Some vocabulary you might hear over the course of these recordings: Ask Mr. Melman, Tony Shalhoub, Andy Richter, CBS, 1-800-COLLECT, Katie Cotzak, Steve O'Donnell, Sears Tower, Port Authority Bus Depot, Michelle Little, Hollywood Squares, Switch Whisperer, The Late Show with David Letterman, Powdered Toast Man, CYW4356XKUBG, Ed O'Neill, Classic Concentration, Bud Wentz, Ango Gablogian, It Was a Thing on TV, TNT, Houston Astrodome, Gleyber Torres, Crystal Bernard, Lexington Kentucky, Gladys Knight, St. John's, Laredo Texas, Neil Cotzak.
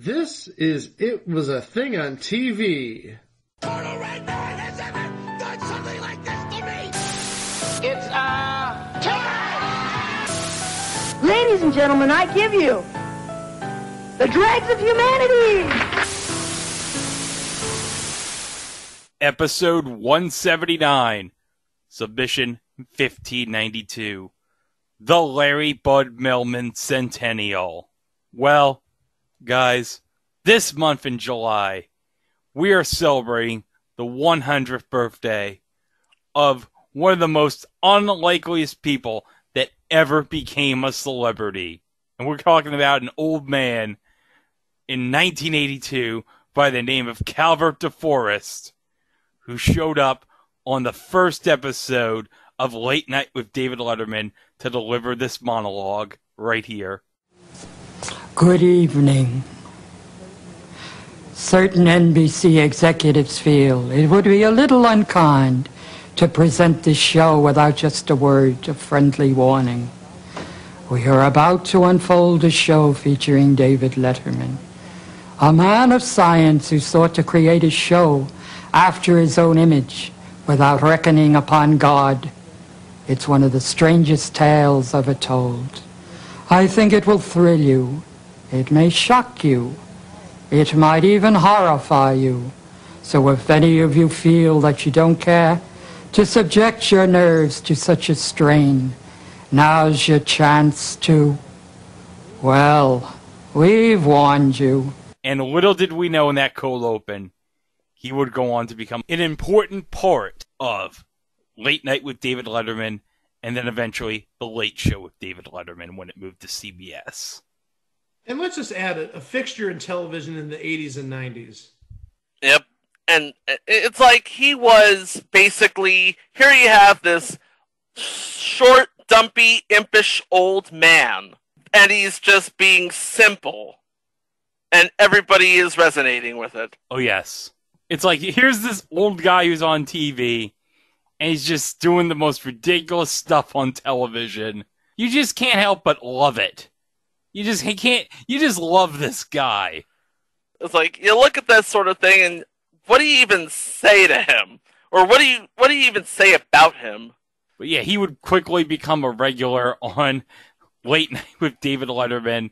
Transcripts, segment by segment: This is It Was a Thing on TV. Total red man has ever done something like this to me. It's time! Ladies and gentlemen, I give you The Dregs of Humanity. Episode 179. Submission 1592. The Larry Bud Melman Centennial. Well, guys, this month in July, we are celebrating the 100th birthday of one of the most unlikeliest people that ever became a celebrity. And we're talking about an old man in 1982 by the name of Calvert DeForest, who showed up on the first episode of Late Night with David Letterman to deliver this monologue right here. Good evening. Certain NBC executives feel it would be a little unkind to present this show without just a word of friendly warning. We are about to unfold a show featuring David Letterman, a man of science who sought to create a show after his own image without reckoning upon God. It's one of the strangest tales ever told. I think it will thrill you. It may shock you. It might even horrify you. So if any of you feel that you don't care to subject your nerves to such a strain, now's your chance to... well, we've warned you. And little did we know in that cold open, he would go on to become an important part of Late Night with David Letterman and then eventually The Late Show with David Letterman when it moved to CBS. And let's just add a fixture in television in the 80s and 90s. Yep. And it's like he was basically, here you have this short, dumpy, impish old man. And he's just being simple. And everybody is resonating with it. Oh, yes. It's like, here's this old guy who's on TV, and he's just doing the most ridiculous stuff on television. You just can't help but love it. You just love this guy. It's like, you look at that sort of thing and what do you even say to him? Or what do you even say about him? But yeah, he would quickly become a regular on Late Night with David Letterman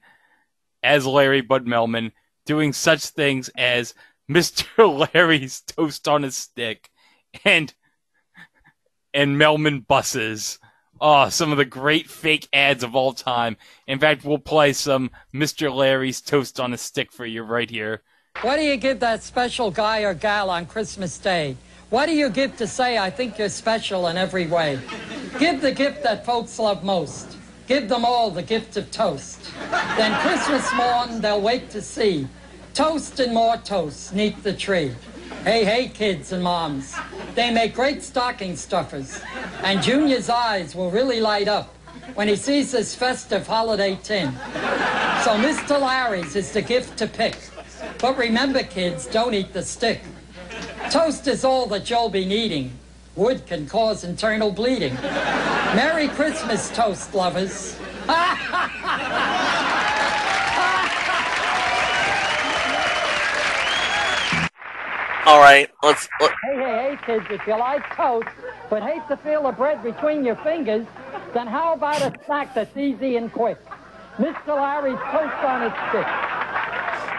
as Larry Bud Melman, doing such things as Mr. Larry's Toast on a Stick and Melman Buses. Oh, some of the great fake ads of all time. In fact, we'll play some Mr. Larry's Toast on a Stick for you right here. What do you give that special guy or gal on Christmas Day? What do you give to say, I think you're special in every way? Give the gift that folks love most. Give them all the gift of toast. Then Christmas morn, they'll wake to see toast and more toast neath the tree. Hey, hey, kids and moms. They make great stocking stuffers. And Junior's eyes will really light up when he sees this festive holiday tin. So Mr. Larry's is the gift to pick. But remember, kids, don't eat the stick. Toast is all that you'll be needing. Wood can cause internal bleeding. Merry Christmas, toast lovers. All right, let's... Hey, hey, hey, kids, if you like toast, but hate to feel the bread between your fingers, then how about a snack that's easy and quick? Mr. Larry's Toast on a Stick.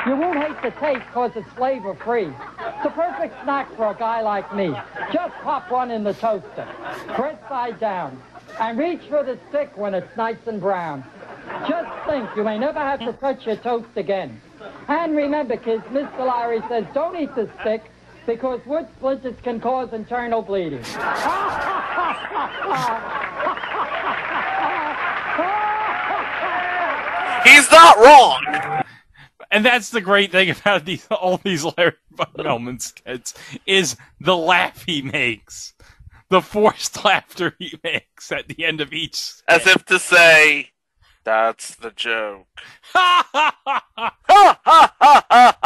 You won't hate the taste because it's flavor-free. It's a perfect snack for a guy like me. Just pop one in the toaster, bread side down, and reach for the stick when it's nice and brown. Just think, you may never have to touch your toast again. And remember, kids, Mr. Larry says don't eat the stick, because wood splinters can cause internal bleeding. He's not wrong. And that's the great thing about all these Larry Bud Melman skits is the laugh he makes, the forced laughter he makes at the end of each skit. As if to say, that's the joke. Ha ha ha ha ha ha ha ha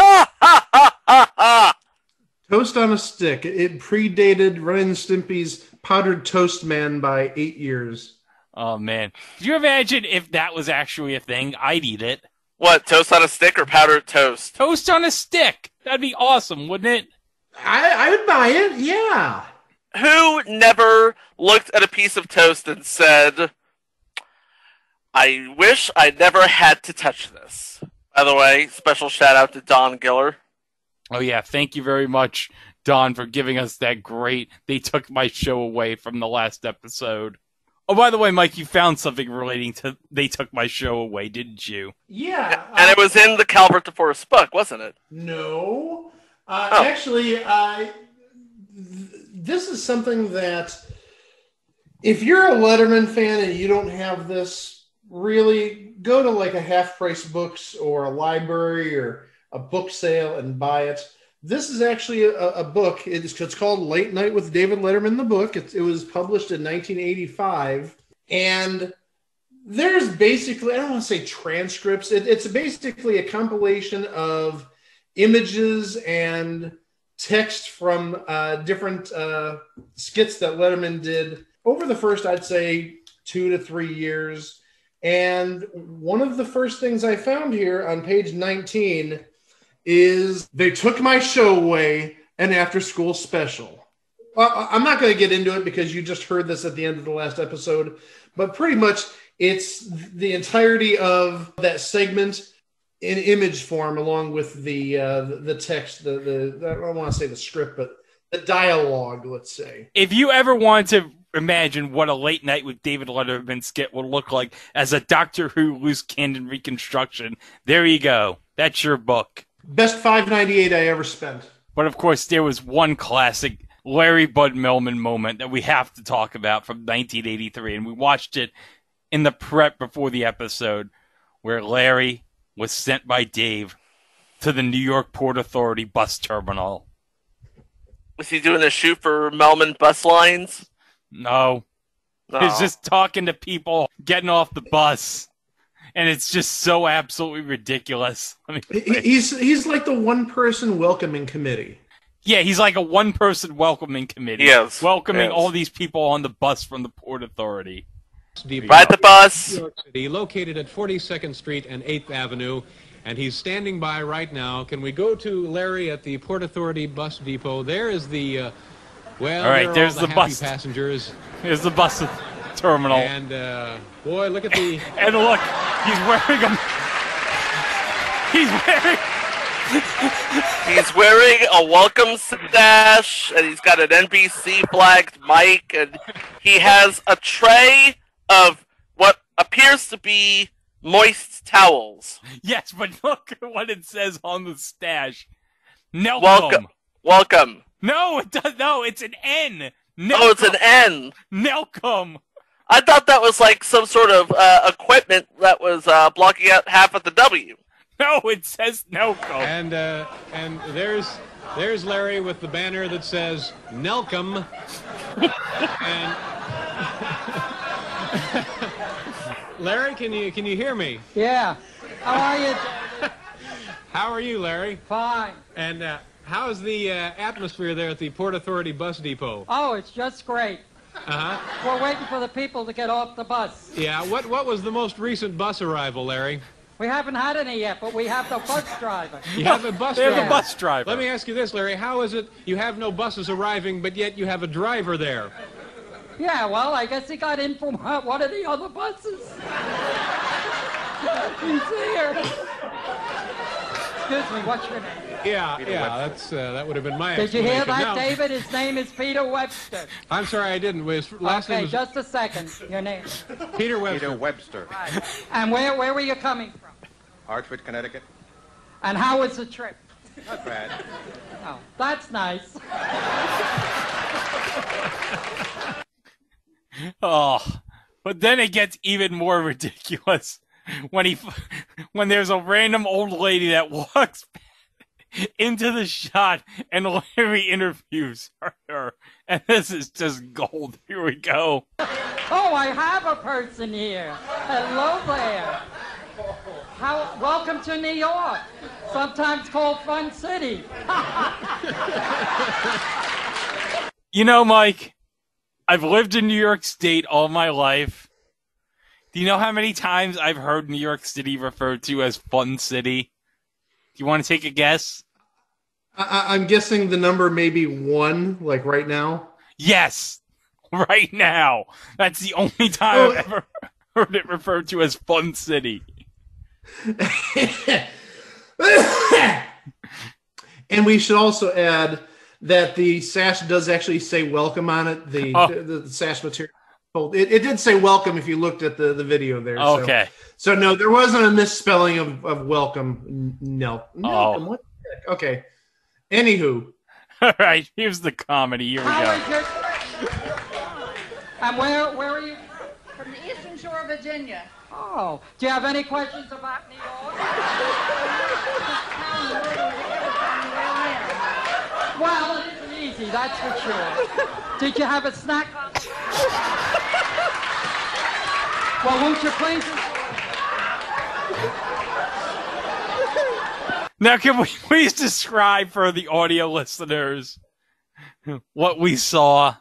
ha ha ha. Toast on a Stick. It predated Ren & Stimpy's Powdered Toast Man by 8 years. Oh man. Could you imagine if that was actually a thing? I'd eat it. What, toast on a stick or powdered toast? Toast on a stick. That'd be awesome, wouldn't it? I would buy it, yeah. Who never looked at a piece of toast and said, I wish I never had to touch this? By the way, special shout out to Don Giller. Oh, yeah. Thank you very much, Don, for giving us that great They Took My Show Away from the last episode. Oh, by the way, Mike, you found something relating to They Took My Show Away, didn't you? Yeah. And it was in the Calvert DeForest book, wasn't it? No. Actually, this is something that if you're a Letterman fan and you don't have this, really go to like a Half Price Books or a library or a book sale and buy it. This is actually a book. It's called Late Night with David Letterman, the book. It was published in 1985. And there's basically, I don't want to say transcripts. It's basically a compilation of images and text from different skits that Letterman did over the first, I'd say, 2 to 3 years. And one of the first things I found here on page 19 is They Took My Show Away, an after-school special. I'm not going to get into it because you just heard this at the end of the last episode, but pretty much it's the entirety of that segment in image form, along with the text, the I don't want to say the script, but the dialogue, let's say. If you ever want to imagine what a Late Night with David Letterman skit will look like as a Doctor Who loose cannon reconstruction, there you go. That's your book. Best $5.98 I ever spent. But of course, there was one classic Larry Bud Melman moment that we have to talk about from 1983, and we watched it in the prep before the episode, where Larry was sent by Dave to the New York Port Authority bus terminal. Was he doing a shoot for Melman bus lines? No. He's just talking to people getting off the bus. And it's just so absolutely ridiculous. I mean, he's like the one-person welcoming committee. Yeah, he's like a one-person welcoming committee. Yes. Welcoming all these people on the bus from the Port Authority. Ride the bus! New York City, located at 42nd Street and 8th Avenue. And he's standing by right now. Can we go to Larry at the Port Authority Bus Depot? There is the... well, all right, there's all the bus passengers. There's the bus terminal. And, boy, look at the... and look, he's wearing a... He's wearing a welcome sash, and he's got an NBC-flagged mic, and he has a tray of what appears to be moist towels. Yes, but look at what it says on the stash. Nelcom. Welcome. No, it does. No, it's an N. Nelcom. Oh, it's an N. Nelcom. I thought that was like some sort of equipment that was blocking out half of the W. No, it says Nelcom. And there's Larry with the banner that says Nelcom. And Larry, can you hear me? Yeah. How are you? How are you, Larry? Fine. And how's the atmosphere there at the Port Authority Bus Depot? Oh, it's just great. Uh-huh. We're waiting for the people to get off the bus. Yeah, what was the most recent bus arrival, Larry? We haven't had any yet, but we have the bus driver. You have a bus driver? They have a bus driver. Let me ask you this, Larry. How is it you have no buses arriving, but yet you have a driver there? Yeah, well, I guess he got in from one of the other buses. He's here. Excuse me, what's your name? Yeah, that's that would have been my explanation. Did you hear that, David? His name is Peter Webster. I'm sorry, I didn't. His last name was... just a second. Your name? Peter Webster. Peter Webster. Right. And where were you coming from? Hartford, Connecticut. And how was the trip? Not bad. Oh, that's nice. Oh, but then it gets even more ridiculous when there's a random old lady that walks past into the shot, and Larry interviews her. And this is just gold. Here we go. Oh, I have a person here. Hello there. Welcome to New York, sometimes called Fun City. You know, Mike, I've lived in New York State all my life. Do you know how many times I've heard New York City referred to as Fun City? Do you want to take a guess? I'm guessing the number may be one, like right now. Yes, right now. That's the only time I've ever heard it referred to as Fun City. And we should also add that the sash does actually say welcome on it. The sash material. It did say welcome if you looked at the video there. Okay. So no, there wasn't a misspelling of welcome. No. Oh. What the heck? Okay. Anywho. All right. Here's the comedy. Here we go. And where are you from? From the Eastern Shore of Virginia. Oh. Do you have any questions about New York? Well, it isn't easy, that's for sure. Did you have a snack on the Well, won't you please? Now, can we please describe for the audio listeners what we saw?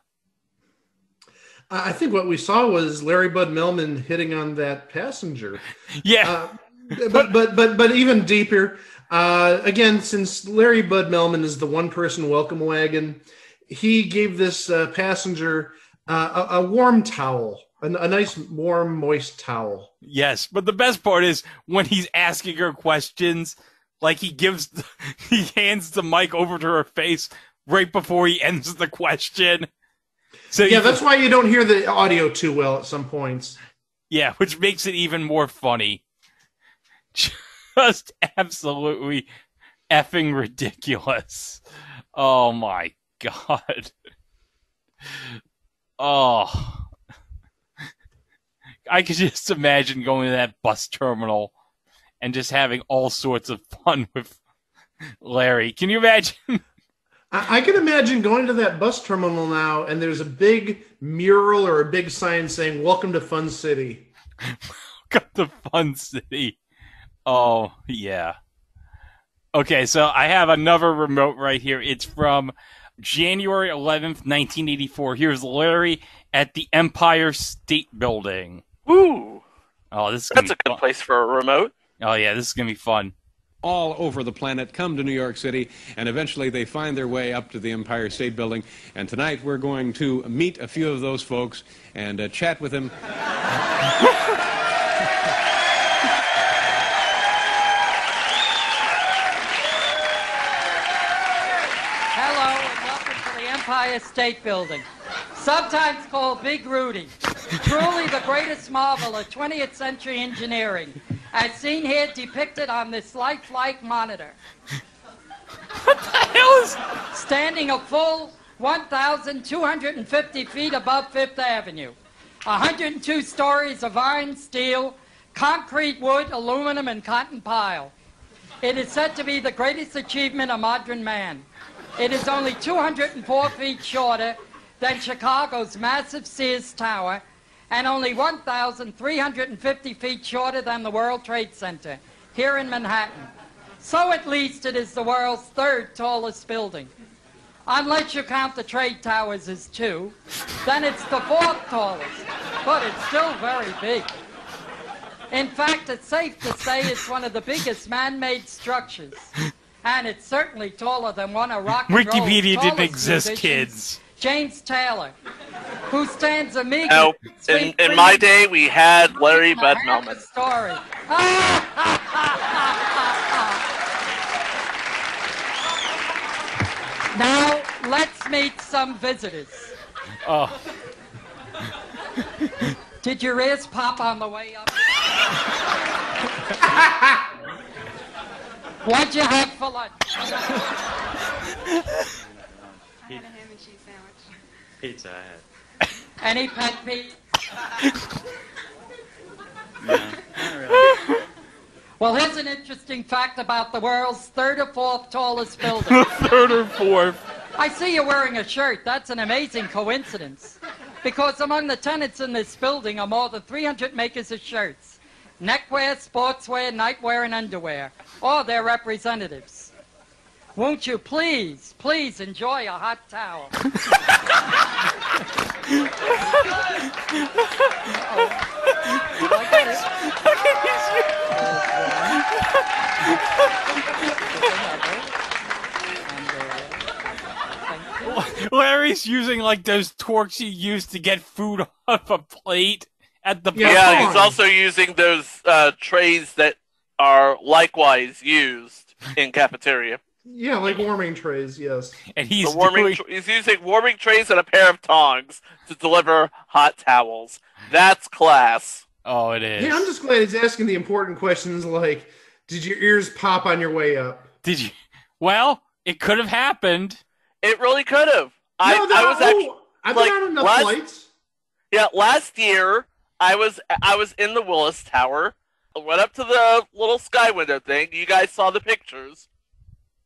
I think what we saw was Larry Bud Melman hitting on that passenger. Yeah. But even deeper, again, since Larry Bud Melman is the one-person welcome wagon, he gave this passenger a warm towel, a nice, warm, moist towel. Yes, but the best part is when he's asking her questions, like he hands the mic over to her face right before he ends the question. So yeah, that's why you don't hear the audio too well at some points. Yeah, which makes it even more funny. Just absolutely effing ridiculous. Oh, my God. Oh. I could just imagine going to that bus terminal and just having all sorts of fun with Larry. Can you imagine? I can imagine going to that bus terminal now, and there's a big mural or a big sign saying, welcome to Fun City. Welcome to Fun City. Oh, yeah. Okay, so I have another remote right here. It's from January 11th, 1984. Here's Larry at the Empire State Building. Ooh. Oh, this is gonna be fun. That's a good place for a remote. Oh, yeah, this is going to be fun. All over the planet come to New York City, and eventually they find their way up to the Empire State Building. And tonight we're going to meet a few of those folks and chat with them. Empire State Building, sometimes called Big Rudy, truly the greatest marvel of 20th century engineering, as seen here depicted on this lifelike monitor. What the hell is... Standing a full 1,250 feet above Fifth Avenue, 102 stories of iron, steel, concrete, wood, aluminum, and cotton pile. It is said to be the greatest achievement of modern man. It is only 204 feet shorter than Chicago's massive Sears Tower and only 1,350 feet shorter than the World Trade Center here in Manhattan. So at least it is the world's third tallest building. Unless you count the trade towers as two, then it's the fourth tallest, but it's still very big. In fact, it's safe to say it's one of the biggest man-made structures. And it's certainly taller than one of rock and roll's tallest musicians, Wikipedia didn't exist, kids. James Taylor, who stands a meager... No, in my day, we had Larry Bud Melman. Story. Now, let's meet some visitors. Oh. Did your ears pop on the way up? What'd you have for lunch? I had a ham and cheese sandwich. Pizza I had. Any pet peeves? No, not really. Well, here's an interesting fact about the world's third or fourth tallest building. Third or fourth. I see you're wearing a shirt. That's an amazing coincidence. Because among the tenants in this building are more than 300 makers of shirts. Neckwear, sportswear, nightwear, and underwear, or their representatives. Won't you please, please enjoy a hot towel? Larry's using like those torques you use to get food off a plate at the bar. Yeah, he's also using those trays that are likewise used in cafeteria. Yeah, like warming trays, yes. And he's he's using warming trays and a pair of tongs to deliver hot towels. That's class. Oh, it is. Yeah, I'm just glad he's asking the important questions like, did your ears pop on your way up? Did you? Well, it could have happened. It really could have. No, I've been on enough flights. Yeah, last year I was in the Willis Tower. I went up to the little sky window thing. You guys saw the pictures.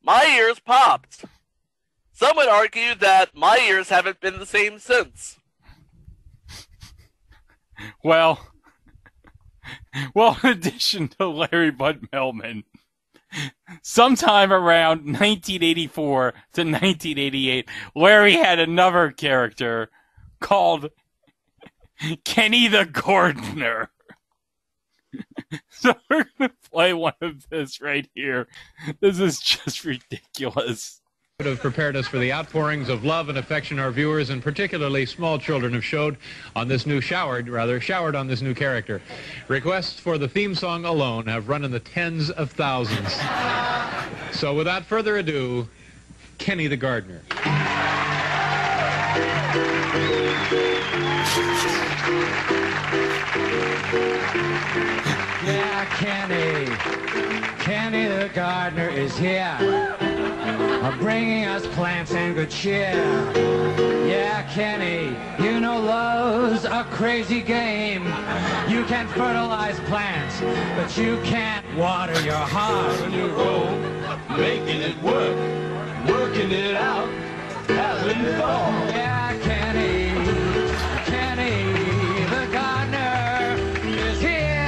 My ears popped. Some would argue that my ears haven't been the same since. Well, in addition to Larry Bud Melman, sometime around 1984 to 1988, Larry had another character called Kenny the Gardener. So we're going to play one of this right here. This is just ridiculous. Would have prepared us for the outpourings of love and affection our viewers and particularly small children have showered on this new character. Requests for the theme song alone have run in the tens of thousands. So without further ado, Kenny the Gardener. Yeah, Kenny the Gardener is here, bringing us plants and good cheer. Yeah, Kenny, you know love's a crazy game. You can fertilize plants, but you can't water your heart. On your own, making it work, working it out, having it all. Yeah, Kenny the gardener is here.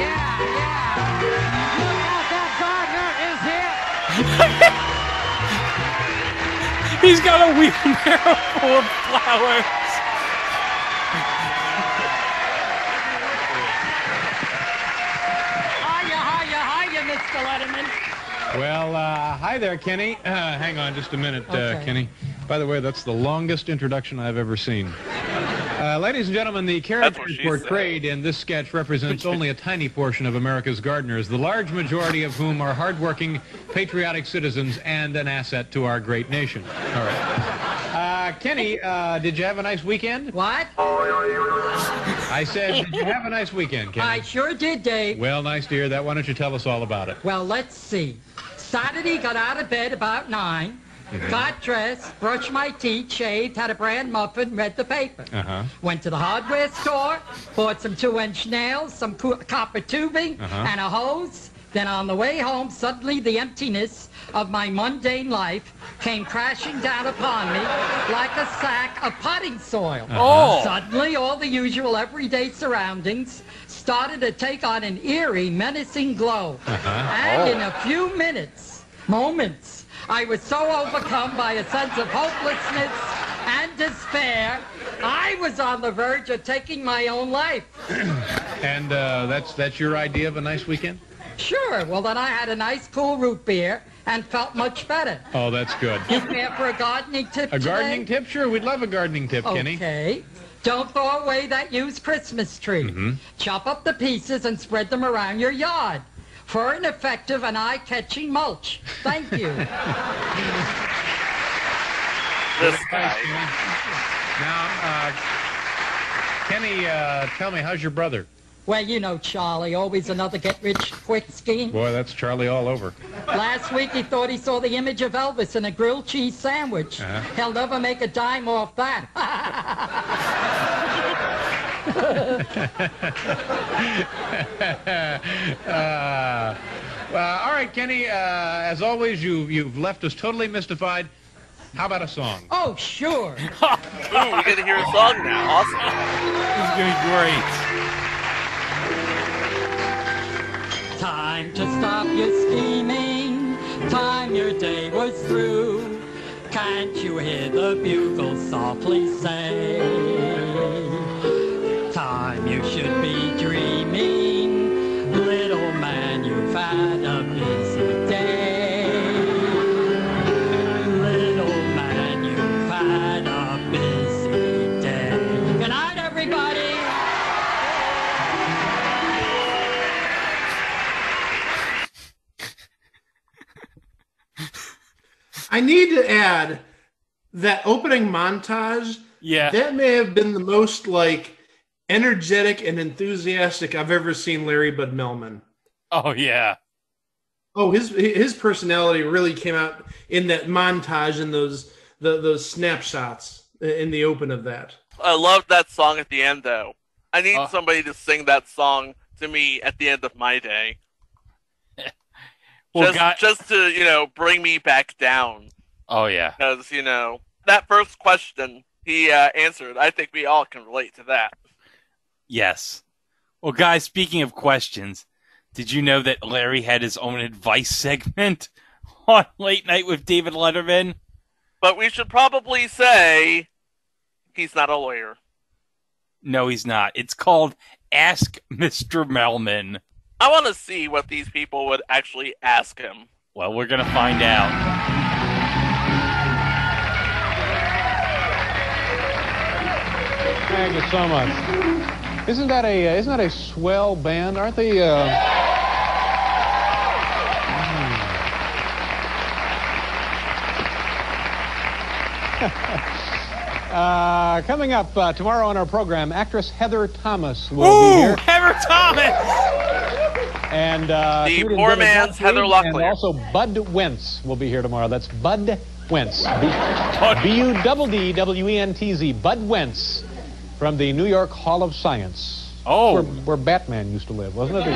Yeah, look out, that gardener is here. He's got a wheelbarrow full of flowers. Hiya, Mr. Letterman. Well, hi there, Kenny. Hang on just a minute, okay. Kenny. By the way, that's the longest introduction I've ever seen. Ladies and gentlemen, the characters portrayed in this sketch represents only a tiny portion of America's gardeners, the large majority of whom are hardworking, patriotic citizens and an asset to our great nation. All right. Kenny, did you have a nice weekend? What? I said, did you have a nice weekend, Kenny? I sure did, Dave. Well, nice to hear that. Why don't you tell us all about it? Well, let's see. Saturday, got out of bed about 9. Got dressed, brushed my teeth, shaved, had a bran muffin, read the paper. Uh-huh. Went to the hardware store, bought some 2-inch nails, some copper tubing, uh-huh, and a hose. Then on the way home, suddenly the emptiness of my mundane life came crashing down upon me like a sack of potting soil. Uh-huh. Oh. Suddenly all the usual everyday surroundings started to take on an eerie, menacing glow. Uh-huh. And in a few moments, I was so overcome by a sense of hopelessness and despair, I was on the verge of taking my own life. And that's your idea of a nice weekend? Sure. Well, then I had a nice cool root beer and felt much better. Oh, that's good. You care for a gardening tip today? Gardening tip? Sure. We'd love a gardening tip, Kenny. Okay. Don't throw away that used Christmas tree. Mm-hmm. Chop up the pieces and spread them around your yard for an effective and eye-catching mulch. Thank you. This guy. Now, Kenny, tell me, how's your brother? Well, you know Charlie, always another get-rich-quick scheme. Boy, that's Charlie all over. Last week he thought he saw the image of Elvis in a grilled cheese sandwich. Uh-huh. He'll never make a dime off that. All right, Kenny, as always, you've left us totally mystified. How about a song? Oh, sure. Oh, we're going to hear a song now. Awesome. This is going to be great. Time to stop your scheming. Time your day was through. Can't you hear the bugle softly say? You should I need to add that opening montage. Yeah, that may have been the most like energetic and enthusiastic I've ever seen Larry Bud Melman. Oh yeah. Oh, his personality really came out in that montage and those snapshots in the open of that. I love that song at the end, though. I need somebody to sing that song to me at the end of my day. Well, just to, you know, bring me back down. Oh, yeah. Because, you know, that first question he answered, I think we all can relate to that. Yes. Well, guys, speaking of questions, did you know that Larry had his own advice segment on Late Night with David Letterman? But we should probably say he's not a lawyer. No, he's not. It's called Ask Mr. Melman. I want to see what these people would actually ask him. Well, we're going to find out. Thank you so much. Isn't that a swell band? Aren't they? Coming up tomorrow on our program, actress Heather Thomas will be here. Heather Thomas! And the poor man's Heather Locklear. And also Bud Wentz will be here tomorrow. That's Bud Wentz. B-U-D-D-W-E-N-T-Z. Bud Wentz from the New York Hall of Science. Oh. Where Batman used to live, wasn't it?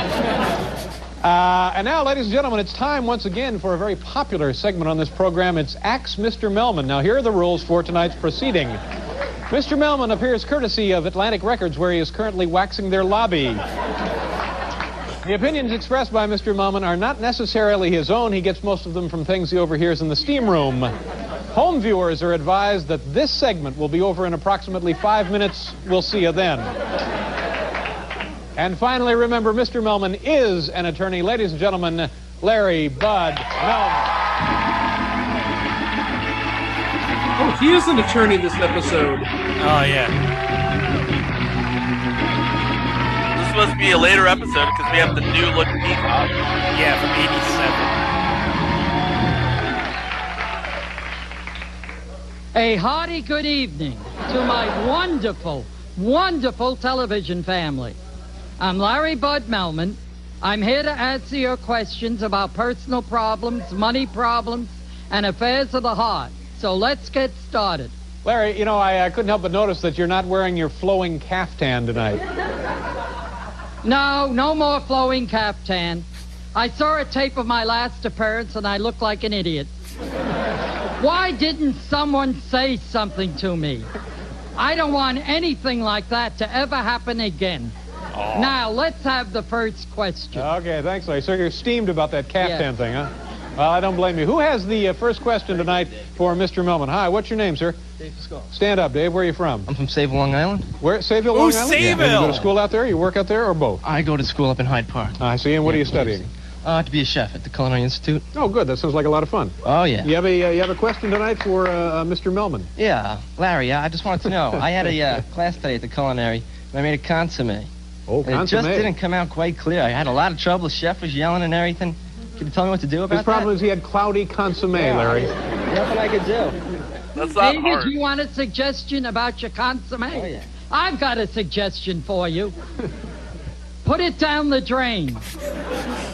And now, ladies and gentlemen, it's time once again for a very popular segment on this program. It's Ask Mr. Melman. Now, here are the rules for tonight's proceeding. Mr. Melman appears courtesy of Atlantic Records, where he is currently waxing their lobby. The opinions expressed by Mr. Melman are not necessarily his own. He gets most of them from things he overhears in the steam room. Home viewers are advised that this segment will be over in approximately 5 minutes. We'll see you then. And finally, remember, Mr. Melman is an attorney. Ladies and gentlemen, Larry Bud Melman. Oh, he is an attorney this episode. Oh, yeah. This must be a later episode because we have the new look peacock. Yeah, from 87. A hearty good evening to my wonderful, wonderful television family. I'm Larry Bud Melman. I'm here to answer your questions about personal problems, money problems, and affairs of the heart. So let's get started. Larry, you know, I couldn't help but notice that you're not wearing your flowing caftan tonight. No more flowing caftan. I saw a tape of my last appearance and I looked like an idiot. Why didn't someone say something to me? I don't want anything like that to ever happen again. Oh. Now, let's have the first question. Okay, thanks, Larry. So you're steamed about that caftan thing, huh? Well, I don't blame you. Who has the first question tonight for Mr. Melman? Hi, what's your name, sir? Dave Pascal. Stand up, Dave. Where are you from? I'm from Saville, Long Island. Where? Saville, Long Island? Saville! Yeah. You go to school out there? You work out there, or both? I go to school up in Hyde Park. I see. And what are you studying? To be a chef at the Culinary Institute. Oh, good. That sounds like a lot of fun. Oh, yeah. You have a question tonight for Mr. Melman? Yeah, Larry, I just wanted to know. I had a class today at the culinary, and I made a consomme. Oh, consomme. It just didn't come out quite clear. I had a lot of trouble. The chef was yelling and everything. Could you tell me what to do about that? His problem is he had cloudy consomme, Larry. Nothing I could do. That's not David, hard. You want a suggestion about your consomme? Oh, yeah. I've got a suggestion for you. Put it down the drain.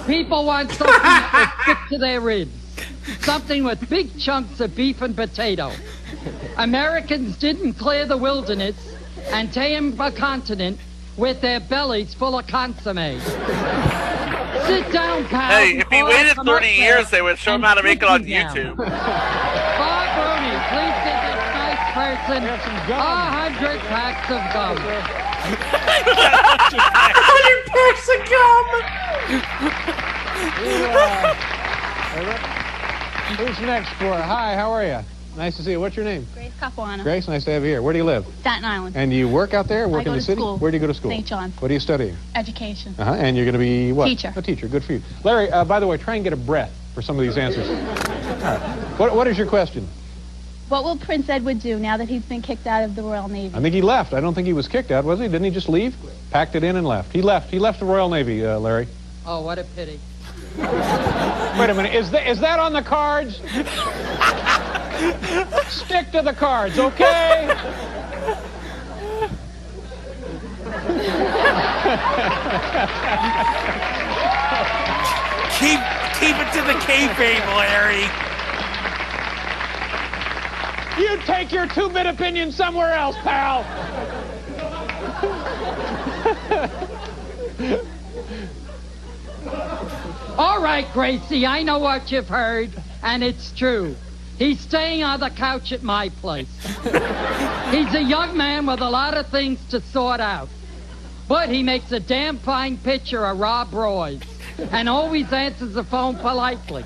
People want something that will stick to their ribs. Something with big chunks of beef and potato. Americans didn't clear the wilderness and tame a continent with their bellies full of consomme. Sit down, pal. Hey, if he waited 30 years, they would show him how to make it on YouTube. Bob Rooney, please give this nice person 100 packs of gum. 100 packs of gum. Who's next for? Hi, how are you? Nice to see you. What's your name? Grace Capuano. Grace, nice to have you here. Where do you live? Staten Island. And do you work out there? Work in the city? School. Where do you go to school? St. John's. What do you study? Education. And you're going to be what? Teacher. A teacher. Good for you. Larry, by the way, try and get a breath for some of these answers. All right. What is your question? What will Prince Edward do now that he's been kicked out of the Royal Navy? I think he left. I don't think he was kicked out, was he? Didn't he just leave? Packed it in and left. He left the Royal Navy, Larry. Oh, what a pity. Wait a minute. Is that on the cards? Stick to the cards, okay? Keep it to the kayfabe, Larry. You take your two-bit opinion somewhere else, pal. All right, Gracie, I know what you've heard, and it's true. He's staying on the couch at my place. He's a young man with a lot of things to sort out. But he makes a damn fine picture of Rob Roy's and always answers the phone politely,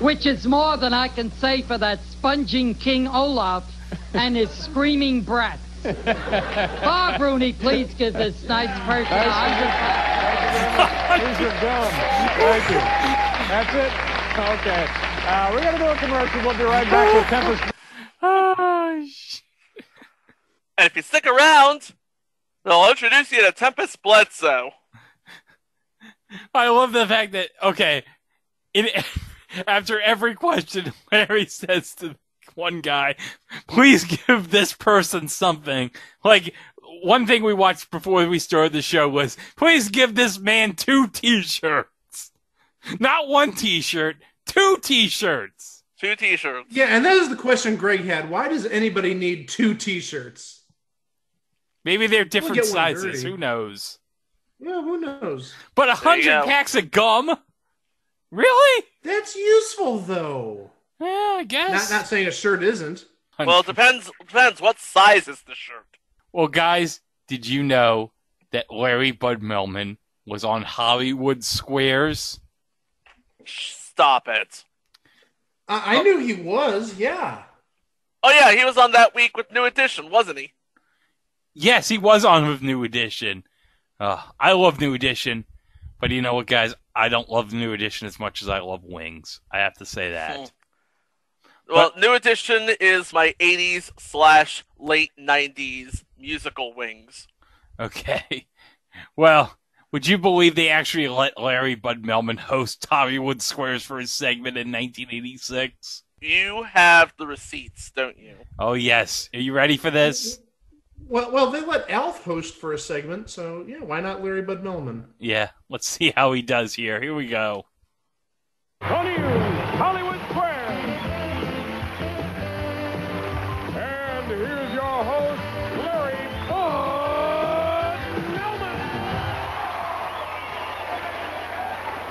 which is more than I can say for that sponging King Olaf and his screaming brats. Bob Rooney, please give this nice person $100. These are dumb. Thank you. That's it? Okay. We're going to do a commercial. We'll be right back with Tempest. Oh, shit. And if you stick around, I'll introduce you to Tempest Bledsoe. I love the fact that, okay, after every question, Larry says to one guy, please give this person something. Like, one thing we watched before we started the show was, please give this man 2 T-shirts. Not 1 T-shirt, 2 T-shirts. 2 T-shirts. Yeah, and that is the question Greg had. Why does anybody need 2 T-shirts? Maybe they're different sizes. Who knows? Yeah, who knows? But 100 packs of gum? Really? That's useful, though. Yeah, I guess. Not saying a shirt isn't. Well, it depends what size is the shirt. Well, guys, did you know that Larry Bud Melman was on Hollywood Squares? Stop it. I knew he was, yeah. Oh, yeah, he was on that week with New Edition, wasn't he? Yes, he was on with New Edition. I love New Edition, but you know what, guys? I don't love New Edition as much as I love Wings. I have to say that. Well, New Edition is my 80s/late 90s musical Wings. Okay. Well, would you believe they actually let Larry Bud Melman host Hollywood Squares for his segment in 1986? You have the receipts, don't you? Oh, yes. Are you ready for this? Well, they let Alf host for a segment, so, yeah, why not Larry Bud Melman? Yeah, let's see how he does here. Here we go. On you, Hollywood Squares. And here's your host, Larry Bud Melman.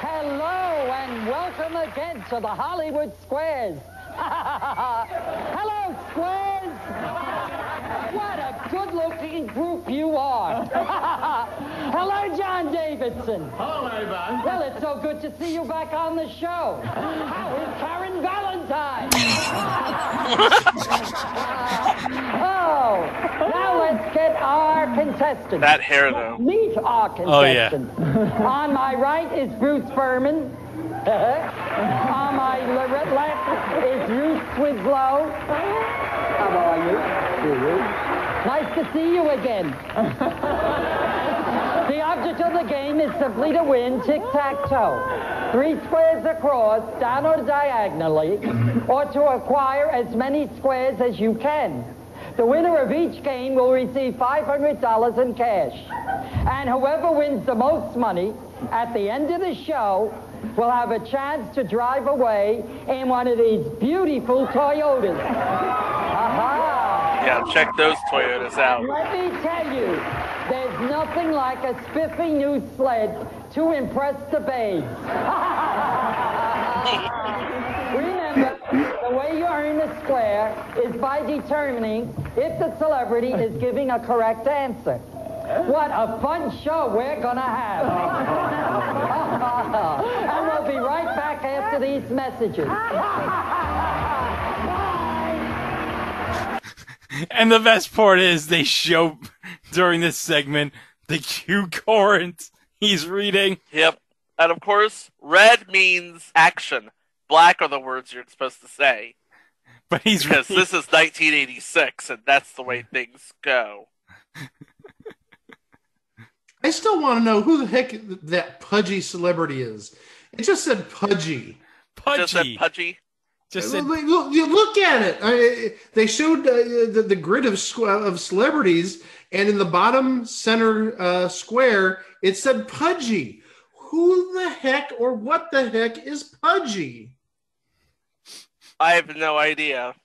Hello, and welcome again to the Hollywood Squares. Hello, Squares. What a good-looking group you are. Hello, John Davidson. Hello, everybody. Well, it's so good to see you back on the show. How is Karen Valentine? Now let's get our contestants. That hair, though. Meet our contestants. Oh, yeah. On my right is Bruce Berman. On my left is Ruth Twinslow. How are you? Nice to see you again. The object of the game is simply to win tic-tac-toe. 3 squares across, down or diagonally, or to acquire as many squares as you can. The winner of each game will receive $500 in cash. And whoever wins the most money at the end of the show will have a chance to drive away in one of these beautiful Toyotas. Aha! Yeah, check those Toyotas out. Let me tell you, there's nothing like a spiffy new sled to impress the babes. Remember, the way you earn a square is by determining if the celebrity is giving a correct answer. What a fun show we're gonna have. And we'll be right back after these messages. And the best part is they show, during this segment, the Q current he's reading. Yep. And, of course, red means action. Black are the words you're supposed to say. But he's because this is 1986, and that's the way things go. I still want to know who the heck that pudgy celebrity is. It just said pudgy. Pudgy. It just said pudgy. Just look at it. They showed the grid of celebrities, and in the bottom center square, it said Pudgy. Who the heck or what the heck is Pudgy? I have no idea.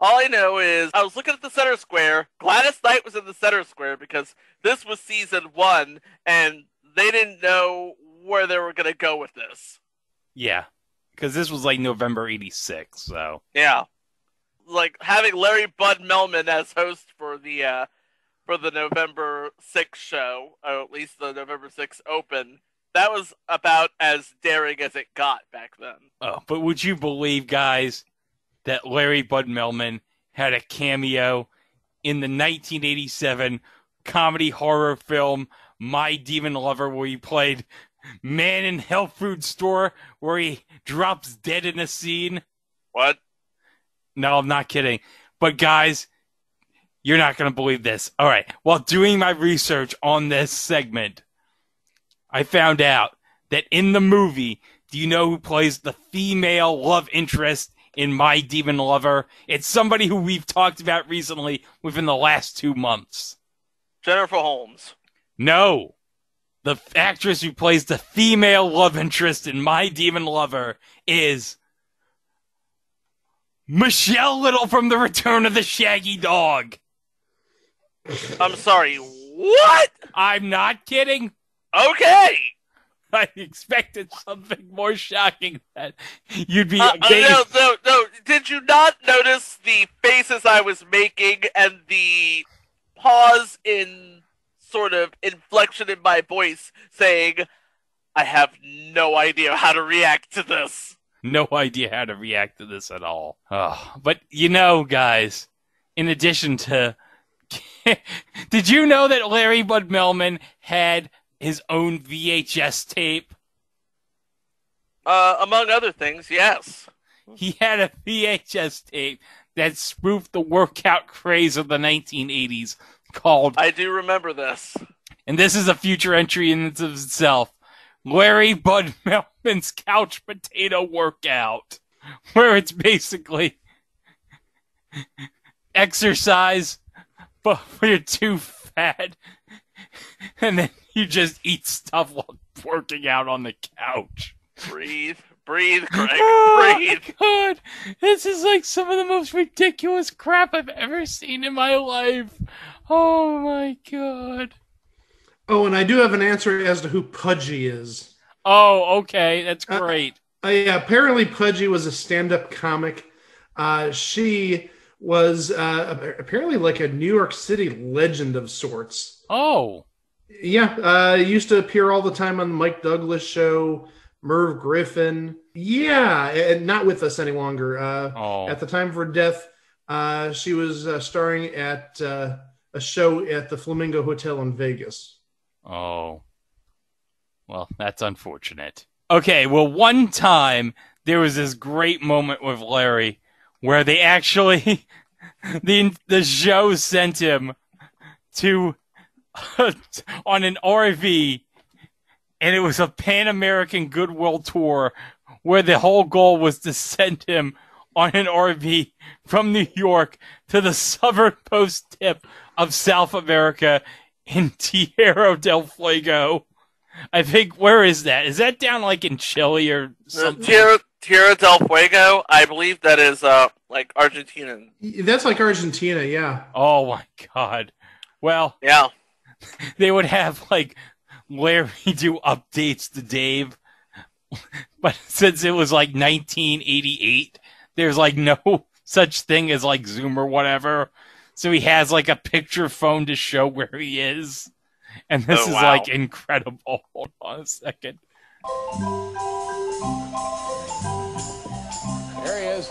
All I know is I was looking at the center square. Gladys Knight was in the center square because this was season 1, and they didn't know where they were going to go with this. Yeah. Because this was like November 86, so. Yeah. Like having Larry Bud Melman as host for the November 6th show, or at least the November 6th open, that was about as daring as it got back then. Oh, but would you believe, guys, that Larry Bud Melman had a cameo in the 1987 comedy horror film My Demon Lover, where he played man in health food store where he drops dead in a scene? What? No, I'm not kidding. But guys, you're not going to believe this. All right. While doing my research on this segment, I found out that in the movie, do you know who plays the female love interest in My Demon Lover? It's somebody who we've talked about recently within the last 2 months. Jennifer Holmes. No. The actress who plays the female love interest in My Demon Lover is Michelle Little from The Return of the Shaggy Dog. I'm sorry, what? I'm not kidding. Okay. I expected something more shocking than that. You'd be... No. Did you not notice the faces I was making and the pause in... sort of inflection in my voice saying, I have no idea how to react to this. No idea how to react to this at all. Oh, but you know, guys, in addition to... Did you know that Larry Bud Melman had his own VHS tape? Among other things, yes. He had a VHS tape that spoofed the workout craze of the 1980s. Called, I do remember this. And this is a future entry in itself. Larry Bud Melman's Couch Potato Workout. Where it's basically exercise, but you're too fat. And then you just eat stuff while working out on the couch. Breathe. Breathe, Greg. Oh, breathe. God. This is like some of the most ridiculous crap I've ever seen in my life. Oh, my God. Oh, and I do have an answer as to who Pudgy is. Oh, okay. That's great. Apparently, Pudgy was a stand-up comic. She was apparently like a New York City legend of sorts. Oh. Yeah. Used to appear all the time on the Mike Douglas show. Merv Griffin. Yeah, and not with us any longer. At the time of her death, she was starring at a show at the Flamingo Hotel in Vegas. Oh. Well, that's unfortunate. Okay, well, one time there was this great moment with Larry where they actually, the show sent him to, on an RV. And it was a Pan-American Goodwill tour where the whole goal was to send him on an RV from New York to the southernmost tip of South America in Tierra del Fuego. I think, where is that? Is that down like in Chile or something? Tierra del Fuego, I believe that is like Argentina. That's like Argentina, yeah. Oh my God. Well, yeah. They would have like... Larry do updates to Dave, but since it was like 1988, there's like no such thing as like Zoom or whatever, so he has like a picture phone to show where he is, and this is like incredible. Hold on a second. There he is.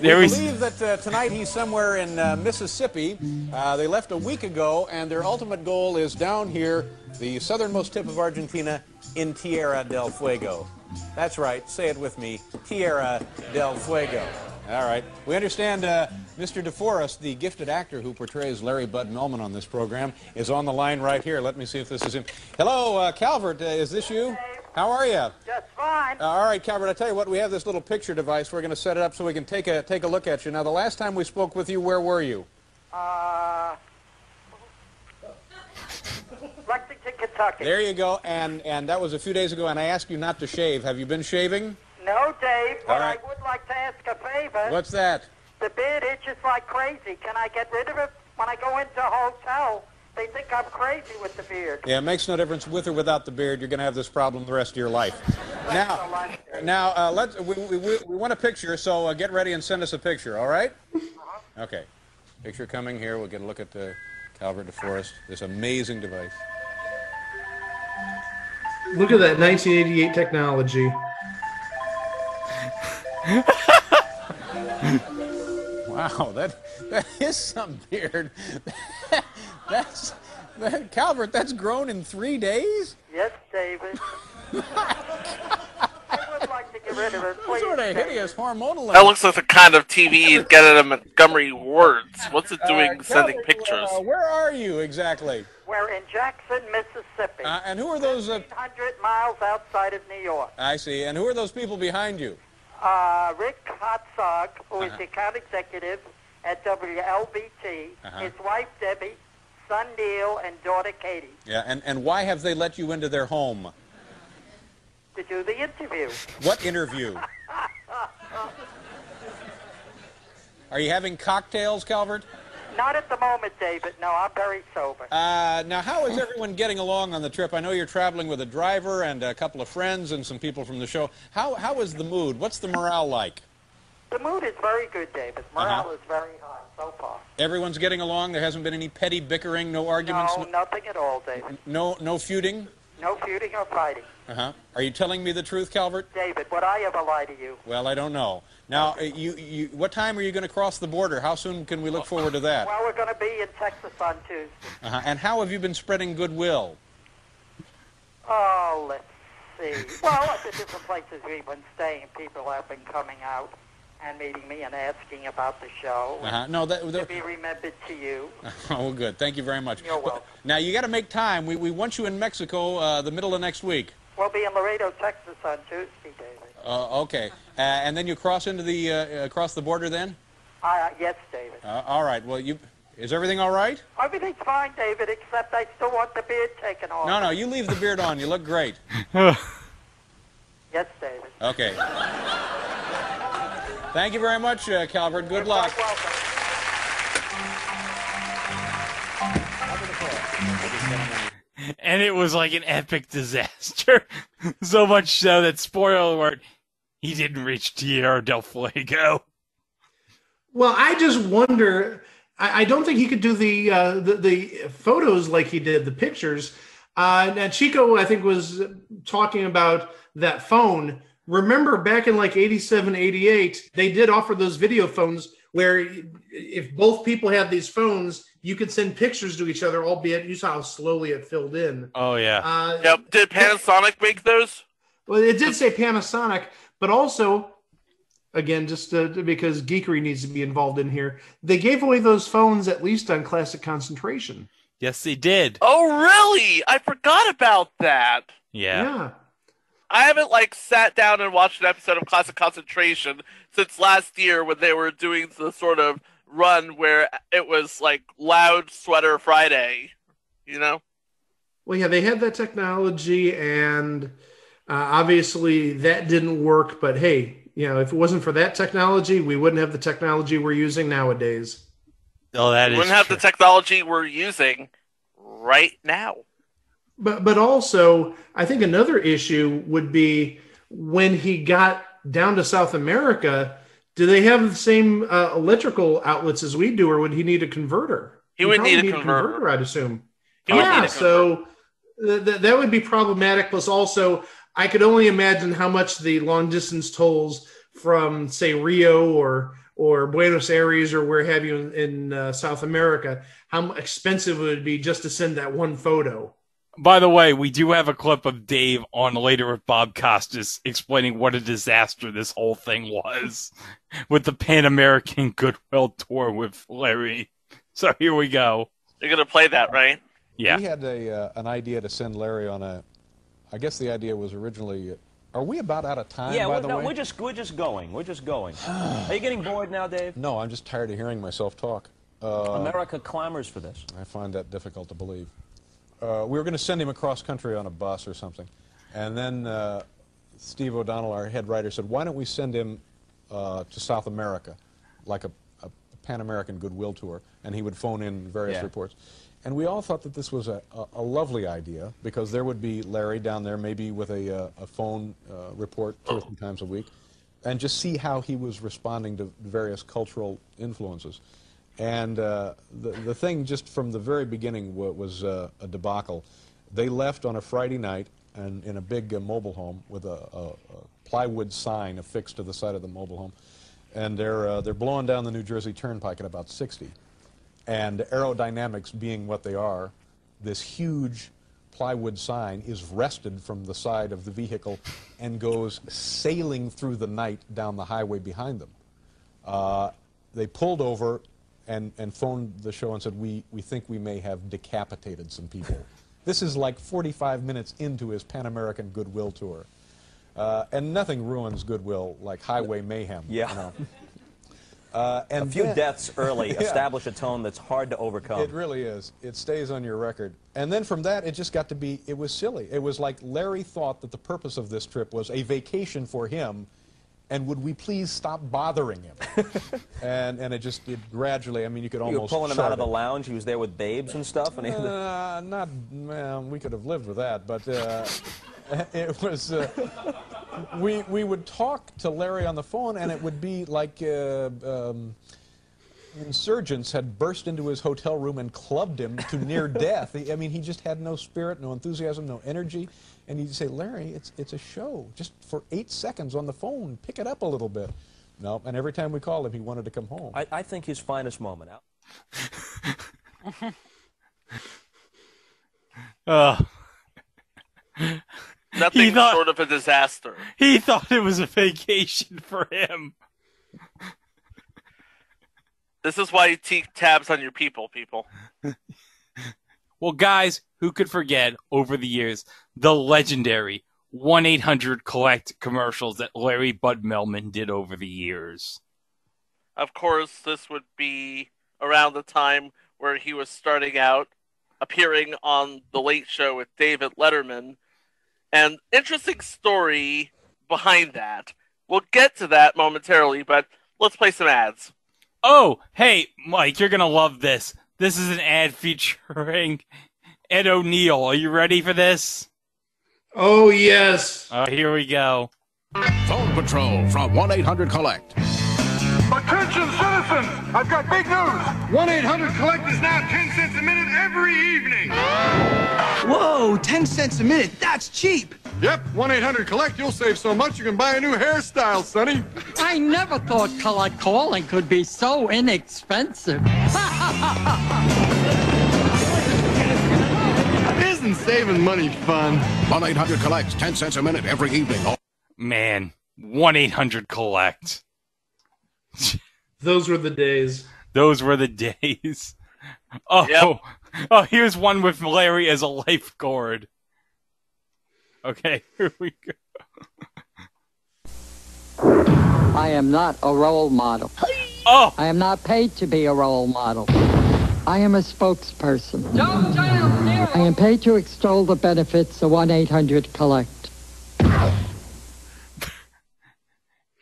We believe that tonight he's somewhere in Mississippi. They left a week ago, and their ultimate goal is down here, the southernmost tip of Argentina, in Tierra del Fuego. That's right. Say it with me. Tierra del Fuego. All right. We understand Mr. DeForest, the gifted actor who portrays Larry Bud Melman on this program, is on the line right here. Let me see if this is him. Hello, Calvert. Is this you? How are you? Just fine. All right, Calvert, I tell you what, we have this little picture device. We're going to set it up so we can take a look at you. Now, the last time we spoke with you, where were you? Lexington, Kentucky. There you go, and that was a few days ago, and I asked you not to shave. Have you been shaving? No, Dave, but right. I would like to ask a favor. What's that? The beard itches like crazy. Can I get rid of it? When I go into a hotel, they think I'm crazy with the beard. Yeah, it makes no difference with or without the beard. You're going to have this problem the rest of your life. now, we want a picture, so get ready and send us a picture, all right? Uh-huh. Okay. Picture coming here. We'll get a look at the Calvert DeForest, this amazing device. Look at that 1988 technology. Wow, that is some beard. Calvert, that's grown in 3 days? Yes, David. I would like to get rid of it, please. Sort of hideous hormonal. That looks like the kind of TV you'd get at a Montgomery Ward's. What's it doing sending pictures? Where are you exactly? We're in Jackson, Mississippi. And who are those? 100 miles outside of New York. I see. And who are those people behind you? Rick Kotzak, who is the account executive at WLBT, his wife Debbie, son Neil, and daughter Katie. Yeah, and why have they let you into their home? To do the interview. What interview? Are you having cocktails, Calvert? Not at the moment, David. No, I'm very sober. Now, how is everyone getting along on the trip? I know you're traveling with a driver and a couple of friends and some people from the show. How is the mood? What's the morale like? The mood is very good, David. Morale is very high so far. Everyone's getting along? There hasn't been any petty bickering, no arguments? No, nothing at all, David. No feuding? No feuding or fighting. Are you telling me the truth, Calvert? David, would I ever lie to you? Well, I don't know. Now, what time are you going to cross the border? How soon can we look forward to that? Well, we're going to be in Texas on Tuesday. And how have you been spreading goodwill? Oh, let's see. Well, at the different places we've been staying, people have been coming out and meeting me and asking about the show. No, to be remembered to you. Oh, good. Thank you very much. You're welcome. Now, you got to make time. We want you in Mexico the middle of next week. We'll be in Laredo, Texas on Tuesday, David. Okay. And then you cross into the across the border then? Yes, David. All right. Well, is everything all right? Everything's fine, David, except I still want the beard taken off. No, you leave the beard on. You look great. Yes, David. Okay. Thank you very much, Calvert. Good luck. You're welcome. And it was like an epic disaster. So much so that, spoiler alert, he didn't reach Tierra del Fuego. Well, I just wonder. I don't think he could do the photos like he did the pictures. Now, Chico, I think, was talking about that phone. Remember back in like 87, 88, they did offer those video phones where if both people had these phones, you could send pictures to each other, albeit you saw how slowly it filled in. Oh, yeah. Yep. Did Panasonic make those? Well, it did say Panasonic, but also, again, just because geekery needs to be involved in here, they gave away those phones at least on Classic Concentration. Yes, they did. Oh, really? I forgot about that. Yeah. Yeah. I haven't, like, sat down and watched an episode of Classic Concentration since last year when they were doing the sort of run where it was, like, Loud Sweater Friday, you know? Well, yeah, they had that technology, and obviously that didn't work. But, hey, you know, if it wasn't for that technology, we wouldn't have the technology we're using nowadays. Oh, that is true. We wouldn't have the technology we're using right now. But also, I think another issue would be when he got down to South America, do they have the same electrical outlets as we do, or would he need a converter? He would need a converter, I'd assume. Yeah, so that would be problematic. Plus also, I could only imagine how much the long-distance tolls from, say, Rio or Buenos Aires or where have you in South America, how expensive it would be just to send that one photo. By the way, we do have a clip of Dave on Later with Bob Costas explaining what a disaster this whole thing was with the Pan American Goodwill Tour with Larry. So here we go. You're going to play that, right? Yeah. He had an idea to send Larry on a I guess the idea was originally... Are we about out of time, yeah, by the way? Yeah, we're just going. We're just going. Are you getting bored now, Dave? No, I'm just tired of hearing myself talk. America clamors for this. I find that difficult to believe. We were going to send him across country on a bus or something. And then Steve O'Donnell, our head writer, said, why don't we send him to South America, like a Pan-American Goodwill tour, and he would phone in various reports. And we all thought that this was a lovely idea, because there would be Larry down there, maybe with a phone report 2 or 3 times a week, and just see how he was responding to various cultural influences. And the thing just from the very beginning was a debacle. They left on a Friday night and in a big mobile home with a plywood sign affixed to the side of the mobile home, and they're blowing down the New Jersey Turnpike at about 60. And aerodynamics being what they are, this huge plywood sign is wrested from the side of the vehicle and goes sailing through the night down the highway behind them. They pulled over and phoned the show and said, we think we may have decapitated some people. This is like 45 minutes into his Pan-American Goodwill tour. And nothing ruins goodwill like highway mayhem. Yeah. You know? And a few deaths early establish a tone that's hard to overcome. It really is. It stays on your record. And then from that, it just got to be, it was silly. It was like Larry thought that the purpose of this trip was a vacation for him, and would we please stop bothering him? and it just, it gradually, I mean, you could almost... You were pulling him out of the lounge, he was there with babes and stuff? And not, well, we could have lived with that, but it was... We would talk to Larry on the phone, and it would be like insurgents had burst into his hotel room and clubbed him to near death. I mean, he just had no spirit, no enthusiasm, no energy. And he'd say, Larry, it's a show. Just for 8 seconds on the phone, pick it up a little bit. No, and every time we called him, he wanted to come home. I think his finest moment. Nothing short of a disaster. He thought it was a vacation for him. This is why you keep tabs on your people. Well, guys, who could forget over the years the legendary 1-800-COLLECT commercials that Larry Bud Melman did over the years? Of course, this would be around the time where he was starting out, appearing on The Late Show with David Letterman. An interesting story behind that. We'll get to that momentarily, but let's play some ads. Oh, hey, Mike, you're going to love this. This is an ad featuring Ed O'Neill. Are you ready for this? Oh, yes. Here we go. Phone Patrol from 1-800-COLLECT. Attention, citizens! I've got big news! 1-800-COLLECT is now 10 cents a minute every evening! Whoa, 10 cents a minute, that's cheap! Yep, 1-800-COLLECT, you'll save so much you can buy a new hairstyle, sonny! I never thought collect calling could be so inexpensive! Isn't saving money fun? 1-800-COLLECT, 10 cents a minute every evening. Man, 1-800-COLLECT. Those were the days. Those were the days. Oh, yep. Oh, here's one with Larry as a lifeguard. Okay, here we go. I am not a role model. Oh! I am not paid to be a role model. I am a spokesperson. Don't I am paid to extol the benefits of 1-800-COLLECT.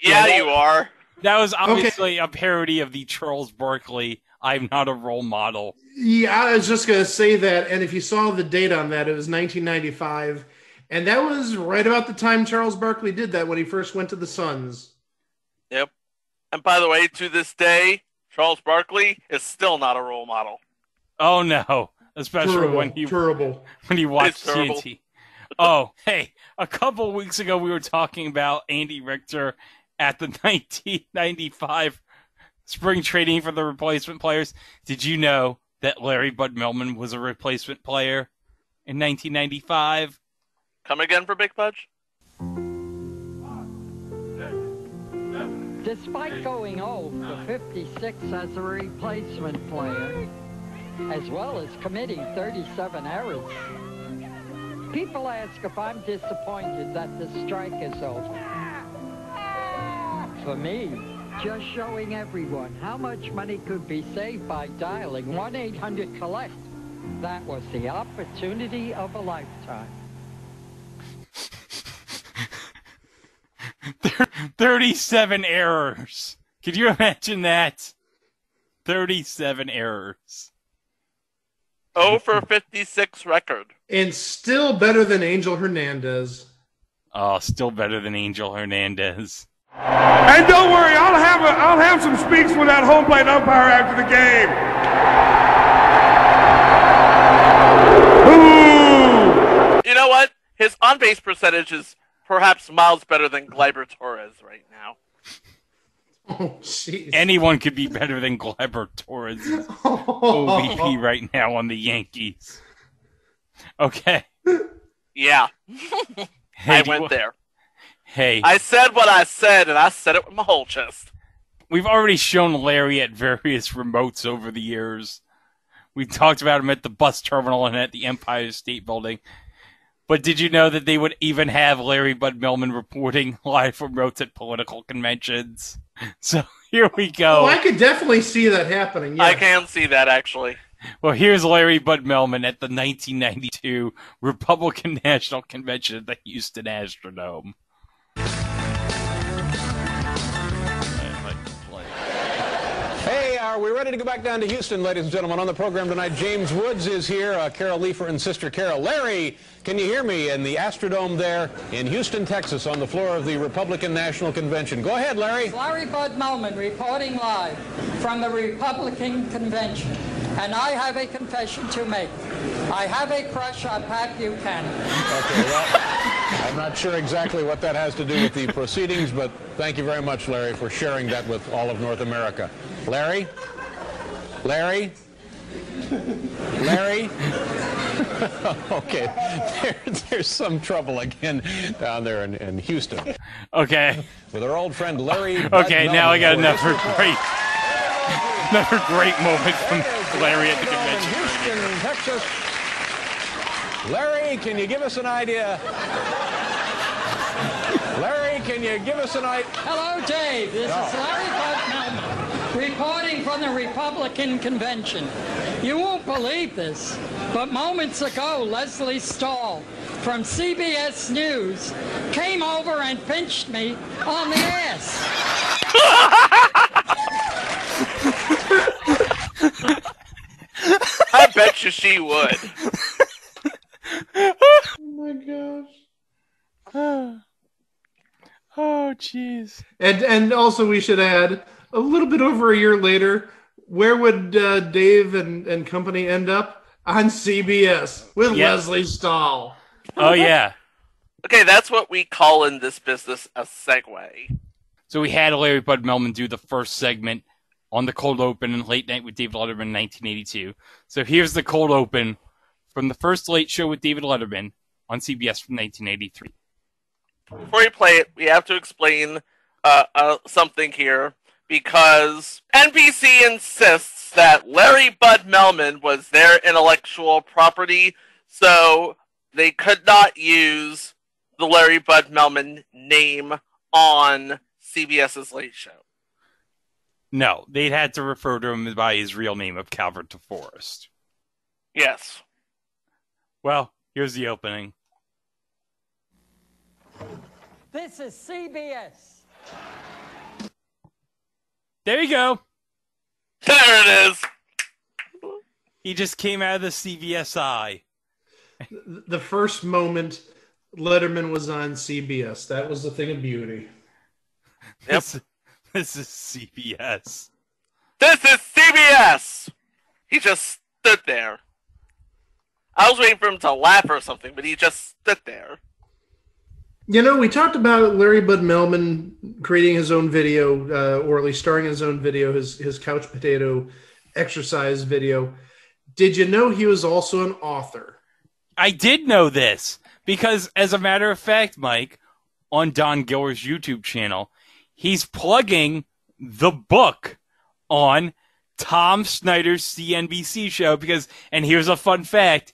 Yeah, you are. That was obviously a parody of the Charles Barkley, I'm not a role model. Yeah, I was just going to say that. And if you saw the date on that, it was 1995. And that was right about the time Charles Barkley did that when he first went to the Suns. Yep. And by the way, to this day, Charles Barkley is still not a role model. Oh, no. Especially terrible, when he watched TNT. Oh, hey, a couple weeks ago we were talking about Andy Richter at the 1995 spring training for the replacement players. Did you know that Larry Bud Melman was a replacement player in 1995? Come again for Big Pudge? Despite going 0-56 as a replacement player, as well as committing 37 errors, People ask if I'm disappointed that the strike is over. For me, just showing everyone how much money could be saved by dialing 1-800-COLLECT. That was the opportunity of a lifetime. 37 errors. Could you imagine that? 37 errors. 0 for 56 record. And still better than Angel Hernandez. Oh, still better than Angel Hernandez. And don't worry, I'll have some speaks with that home plate umpire after the game. Ooh. You know what? His on-base percentage is perhaps miles better than Gleyber Torres right now. Oh, jeez. Anyone could be better than Gleyber Torres' OBP right now on the Yankees. Okay. Yeah. Hey, I went there. Hey. I said what I said, and I said it with my whole chest. We've already shown Larry at various remotes over the years. We talked about him at the bus terminal and at the Empire State Building. But did you know that they would even have Larry Bud Melman reporting live from remotes at political conventions? So here we go. Oh, I could definitely see that happening. Yes. I can see that, actually. Well, here's Larry Bud Melman at the 1992 Republican National Convention at the Houston Astrodome. Are we ready to go back down to Houston, ladies and gentlemen? On the program tonight, James Woods is here, Carol Leifer and Sister Carol. Larry, can you hear me in the Astrodome there in Houston, Texas, on the floor of the Republican National Convention? Go ahead, Larry. Larry Bud Melman reporting live from the Republican Convention, and I have a confession to make. I have a crush on Pat Buchanan. Okay, well, I'm not sure exactly what that has to do with the proceedings, but thank you very much, Larry, for sharing that with all of North America. Larry? Larry? Larry? Okay, there's some trouble again down there in Houston. Okay. With our old friend Larry. Okay, now I got another great moment from Larry at the convention. Houston, Texas. Larry, can you give us an idea? Larry, can you give us an idea? Hello, Dave. This is Larry Bud Melman. Reporting from the Republican Convention. You won't believe this, but moments ago, Leslie Stahl from CBS News came over and pinched me on the ass. I bet you she would. Oh my gosh. Oh, jeez. And also we should add, a little bit over a year later, where would Dave and company end up? On CBS with Leslie Stahl. Oh, yeah. Okay, that's what we call in this business a segue. So we had Larry Bud Melman do the first segment on the cold open in Late Night with David Letterman in 1982. So here's the cold open from the first Late Show with David Letterman on CBS from 1983. Before you play it, we have to explain something here. Because NBC insists that Larry Bud Melman was their intellectual property, so they could not use the Larry Bud Melman name on CBS's Late Show. No, they had to refer to him by his real name of Calvert DeForest. Yes. Well, here's the opening. This is CBS. There you go. There it is. He just came out of the CBSI. The first moment Letterman was on CBS. That was the thing of beauty. Yep. This is CBS. This is CBS. He just stood there. I was waiting for him to laugh or something, but he just stood there. You know, we talked about Larry Bud Melman creating his own video, or at least starring his own video, his couch potato exercise video. Did you know he was also an author? I did know this because, as a matter of fact, Mike, on Don Giller's YouTube channel, he's plugging the book on Tom Snyder's CNBC show because, and here's a fun fact,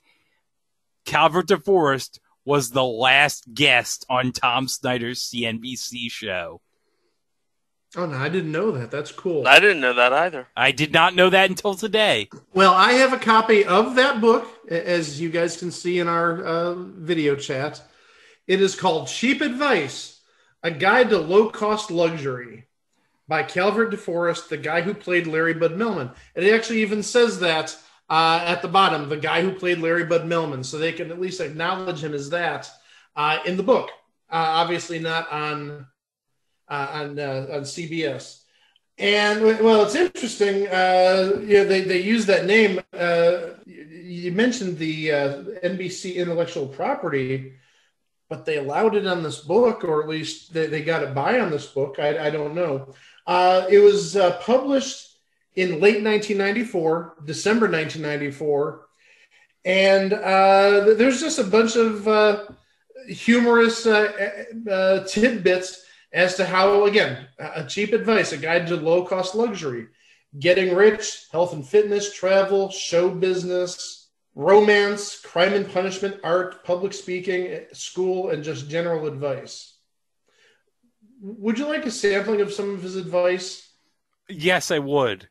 Calvert DeForest was the last guest on Tom Snyder's CNBC show. Oh, no, I didn't know that. That's cool. I didn't know that either. I did not know that until today. Well, I have a copy of that book, as you guys can see in our video chat. It is called Cheap Advice, A Guide to Low-Cost Luxury by Calvert DeForest, the guy who played Larry Bud Melman. And it actually even says that at the bottom, the guy who played Larry Bud Melman. So they can at least acknowledge him as that in the book. Obviously not on CBS. And well, it's interesting. You know, they use that name. You mentioned the NBC intellectual property, but they allowed it on this book, or at least they got it by on this book. I don't know. It was published in late 1994, December 1994. And there's just a bunch of humorous tidbits as to how, again, a cheap advice, a guide to low-cost luxury, getting rich, health and fitness, travel, show business, romance, crime and punishment, art, public speaking, school, and just general advice. Would you like a sampling of some of his advice? Yes, I would.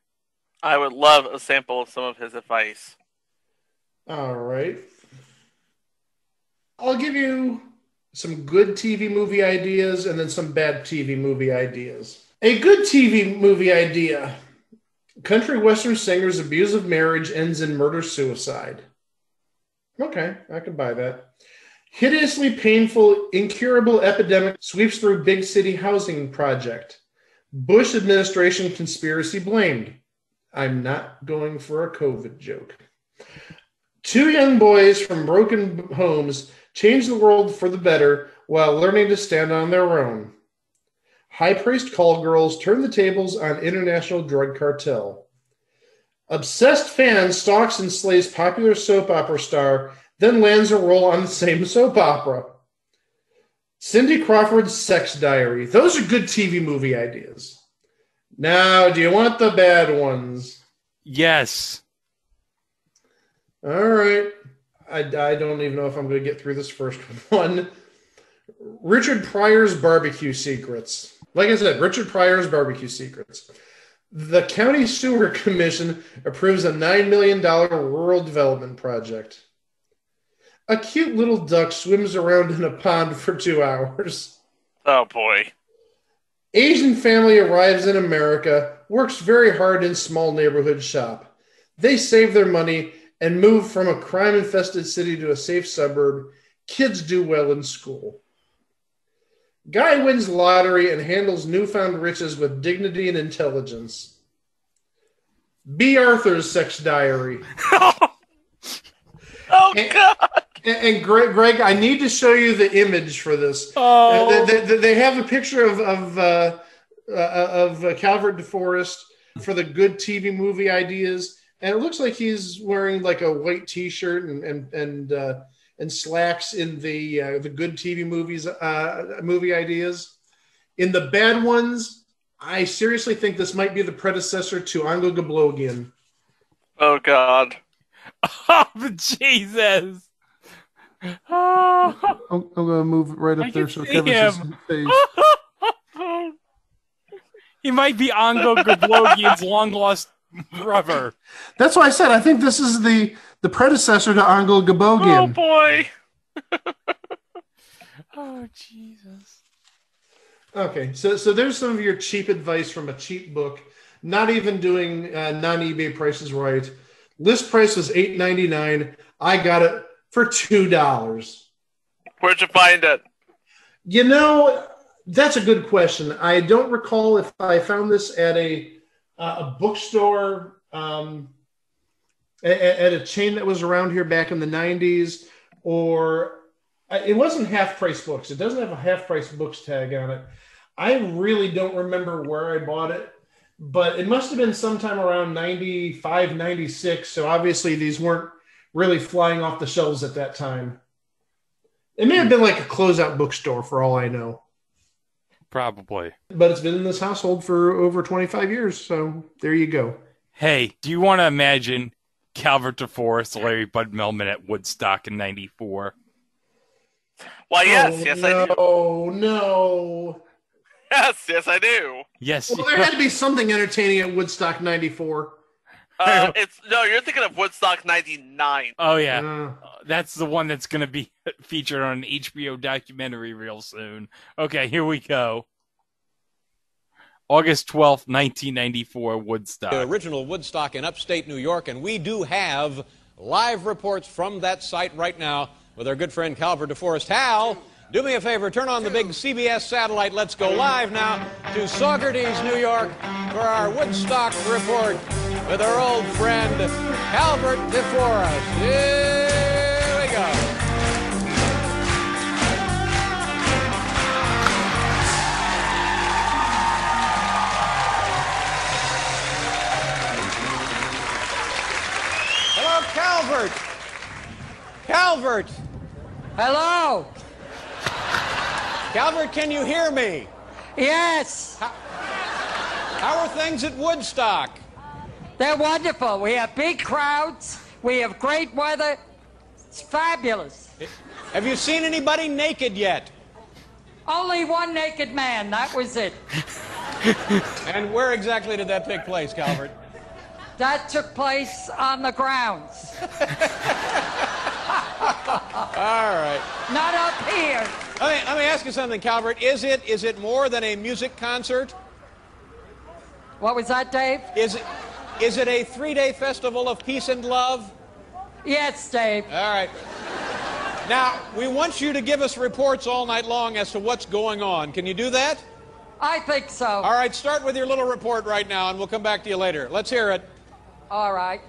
I would love a sample of some of his advice. All right. I'll give you some good TV movie ideas, and then some bad TV movie ideas. A good TV movie idea. Country Western singer's abusive marriage ends in murder-suicide. Okay, I can buy that. Hideously painful, incurable epidemic sweeps through big city housing project. Bush administration conspiracy blamed. I'm not going for a COVID joke. Two young boys from broken homes change the world for the better while learning to stand on their own. High-priced call girls turn the tables on international drug cartel. Obsessed fan stalks and slays popular soap opera star, then lands a role on the same soap opera. Cindy Crawford's Sex Diary. Those are good TV movie ideas. Now, do you want the bad ones? Yes. All right. I don't even know if I'm going to get through this first one. Richard Pryor's Barbecue Secrets. Like I said, Richard Pryor's Barbecue Secrets. The County Sewer Commission approves a $9 million rural development project. A cute little duck swims around in a pond for 2 hours. Oh, boy. Asian family arrives in America, works very hard in small neighborhood shop. They save their money and move from a crime-infested city to a safe suburb. Kids do well in school. Guy wins lottery and handles newfound riches with dignity and intelligence. B. Arthur's Sex Diary. Oh, God. And Greg, I need to show you the image for this. Oh. They have a picture of Calvert DeForest for the good TV movie ideas. And it looks like he's wearing like a white T-shirt and slacks in the good TV movies movie ideas. In the bad ones, I seriously think this might be the predecessor to Ango Gablogian. Oh God! Oh Jesus! Oh. I'm gonna move right up there so Kevin sees his face. He might be Ango Gablogian's long lost brother. That's why I said I think this is the predecessor to Angel Gabogian. Oh boy. Oh Jesus. Okay, so there's some of your cheap advice from a cheap book. Not even doing non-eBay prices right. List price was $8.99. I got it for $2. Where'd you find it? You know, that's a good question. I don't recall if I found this at a bookstore at a chain that was around here back in the 90s, or it wasn't Half Price Books. It doesn't have a Half Price Books tag on it. I really don't remember where I bought it, but it must have been sometime around 95, 96. So obviously these weren't really flying off the shelves at that time. It may have been like a closeout bookstore for all I know. Probably. But it's been in this household for over 25 years, so there you go. Hey, do you want to imagine Calvert DeForest, Larry Bud Melman at Woodstock in 94? Why, yes, I do. Oh, no. Yes, I do. Yes. Well, there had to be something entertaining at Woodstock 94. No, you're thinking of Woodstock 99. Oh, yeah. That's the one that's going to be featured on an HBO documentary real soon. Okay, here we go. August 12th, 1994, Woodstock. The original Woodstock in upstate New York, and we do have live reports from that site right now with our good friend Calvert DeForest. Hal, do me a favor, turn on the big CBS satellite. Let's go live now to Saugerties, New York, for our Woodstock report with our old friend Calvert DeForest. Here we go. Calvert! Calvert! Hello! Calvert, can you hear me? Yes! How are things at Woodstock? They're wonderful. We have big crowds. We have great weather. It's fabulous. Have you seen anybody naked yet? Only one naked man. That was it. And where exactly did that take place, Calvert? That took place on the grounds. All right. Not up here. Let me ask you something, Calvert. Is it more than a music concert? What was that, Dave? Is it a three-day festival of peace and love? Yes, Dave. All right. Now, we want you to give us reports all night long as to what's going on. Can you do that? I think so. All right, start with your little report right now, and we'll come back to you later. Let's hear it. All right.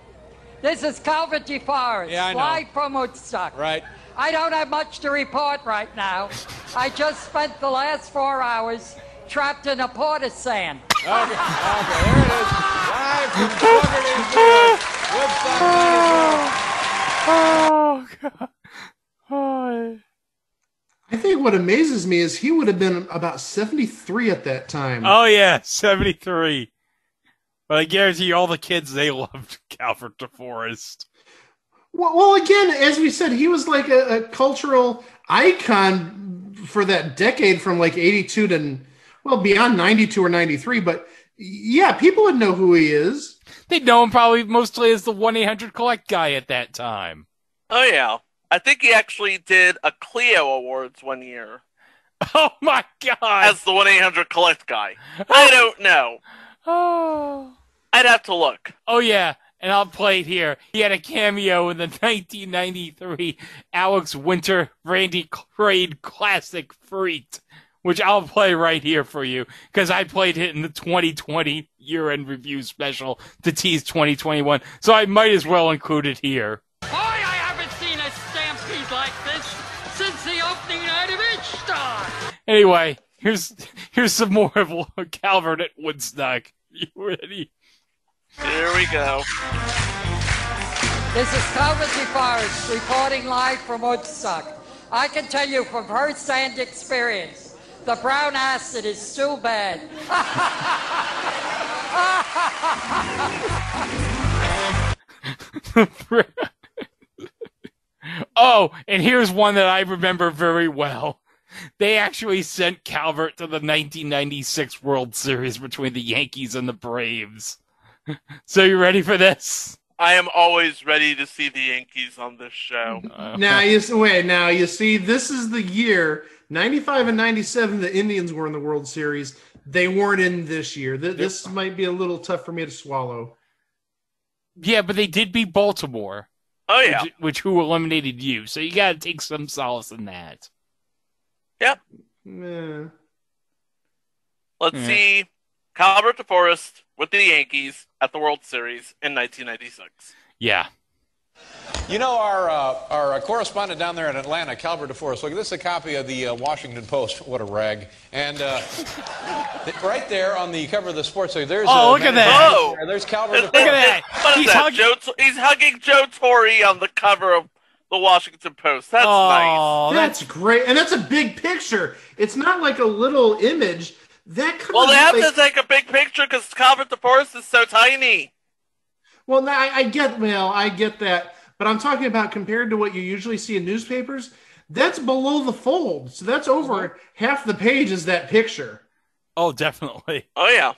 This is Calvert DeForest, live from Woodstock. Right. I don't have much to report right now. I just spent the last 4 hours trapped in a porta sand. Okay, okay, there it is. Live from Woodstock. Oh, God. I think what amazes me is he would have been about 73 at that time. Oh, yeah, 73. But I guarantee you all the kids, they loved Calvert DeForest. Well, again, as we said, he was like a cultural icon for that decade from like 82 to, well, beyond 92 or 93. But, yeah, people would know who he is. They'd know him probably mostly as the 1-800-COLLECT guy at that time. Oh, yeah. I think he actually did a Clio Awards one year. Oh, my God. As the 1-800-COLLECT guy. I don't know. Oh. I'd have to look. Oh, yeah. And I'll play it here. He had a cameo in the 1993 Alex Winter Randy Quaid classic Freaked, which I'll play right here for you because I played it in the 2020 year-end review special to tease 2021. So I might as well include it here. Anyway, here's some more of Calvert at Woodstock. You ready? Here we go. This is Calvert DeForest reporting live from Woodstock. I can tell you from first-hand experience, the brown acid is too bad. Oh, and here's one that I remember very well. They actually sent Calvert to the 1996 World Series between the Yankees and the Braves. So you ready for this? I am always ready to see the Yankees on this show. Now you see, this is the year, 95 and 97, the Indians were in the World Series. They weren't in this year. This might be a little tough for me to swallow. Yeah, but they did beat Baltimore. Oh, yeah. Who eliminated you. So you got to take some solace in that. Yep. Yeah. Let's see Calvert DeForest with the Yankees at the World Series in 1996. Yeah. You know, our correspondent down there in Atlanta, Calvert DeForest, look, this is a copy of the Washington Post. What a rag. And right there on the cover of the sports, there's... Oh, look at that. Oh. There's Calvert DeForest. Look at that. He's hugging Joe Torre on the cover of The Washington Post. That's nice. That's great. And that's a big picture. It's not like a little image. They have to take a big picture because Calvert DeForest is so tiny. Well, I get that. But I'm talking about compared to what you usually see in newspapers, That's below the fold. So that's over half the page is that picture. Oh, definitely. Oh, yeah.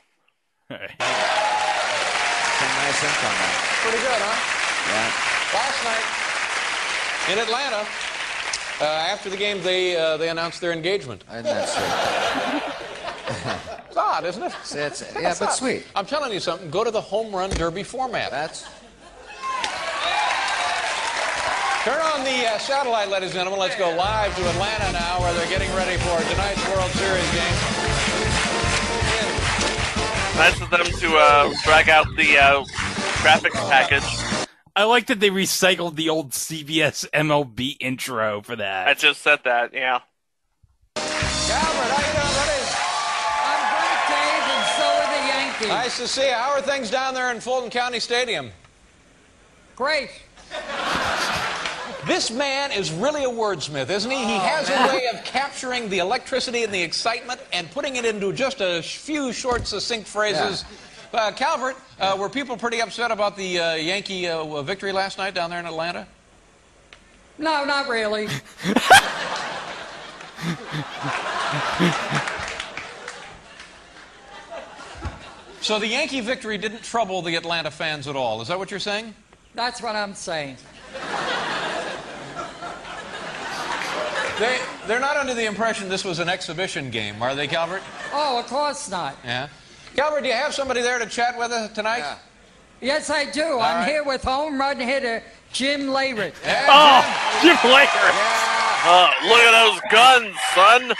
All right. Nice income. Pretty good, huh? Yeah. Last night in Atlanta, after the game, they announced their engagement. Isn't that sweet? It's odd, isn't it? That's but odd. Sweet. I'm telling you something. Go to the home run derby format. Turn on the satellite, ladies and gentlemen. Let's go live to Atlanta now, where they're getting ready for tonight's World Series game. Nice of them to drag out the graphics package. I like that they recycled the old CBS MLB intro for that. I just said that, yeah. Calvert, how you doing, buddies? I'm great, Dave, and so are the Yankees. Nice to see you. How are things down there in Fulton County Stadium? Great. This man is really a wordsmith, isn't he? He has a way of capturing the electricity and the excitement and putting it into just a few short, succinct phrases. Yeah. Calvert, were people pretty upset about the Yankee victory last night down there in Atlanta? No, not really. So the Yankee victory didn't trouble the Atlanta fans at all. Is that what you're saying? That's what I'm saying. They're not under the impression this was an exhibition game, are they, Calvert? Oh, of course not. Yeah. Calvert, do you have somebody there to chat with us tonight? Yeah. Yes, I do. All I'm here with home run hitter Jim Leyritz. Yeah, Jim Leyritz. Yeah. Look at those guns, son.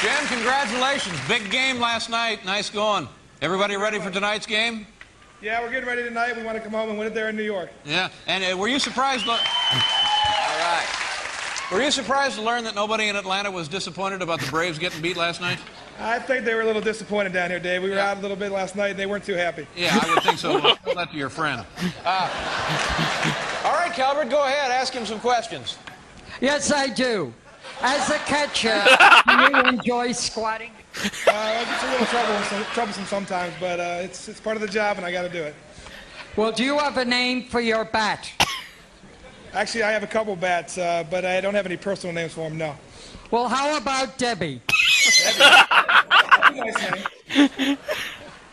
Jim, congratulations. Big game last night. Nice going. Everybody ready for tonight's game? Yeah, we're getting ready tonight. We want to come home and win it there in New York. Yeah, and were you surprised? All right. Were you surprised to learn that nobody in Atlanta was disappointed about the Braves getting beat last night? I think they were a little disappointed down here, Dave. We were out a little bit last night, and they weren't too happy. Yeah, I would think so. Well, tell that to your friend. All right, Calvert, go ahead. Ask him some questions. Yes, I do. As a catcher, do you enjoy squatting? It's a little troublesome sometimes, but it's part of the job, and I got to do it. Well, do you have a name for your bat? Actually, I have a couple bats, but I don't have any personal names for them, no. Well, how about Debbie? Debbie.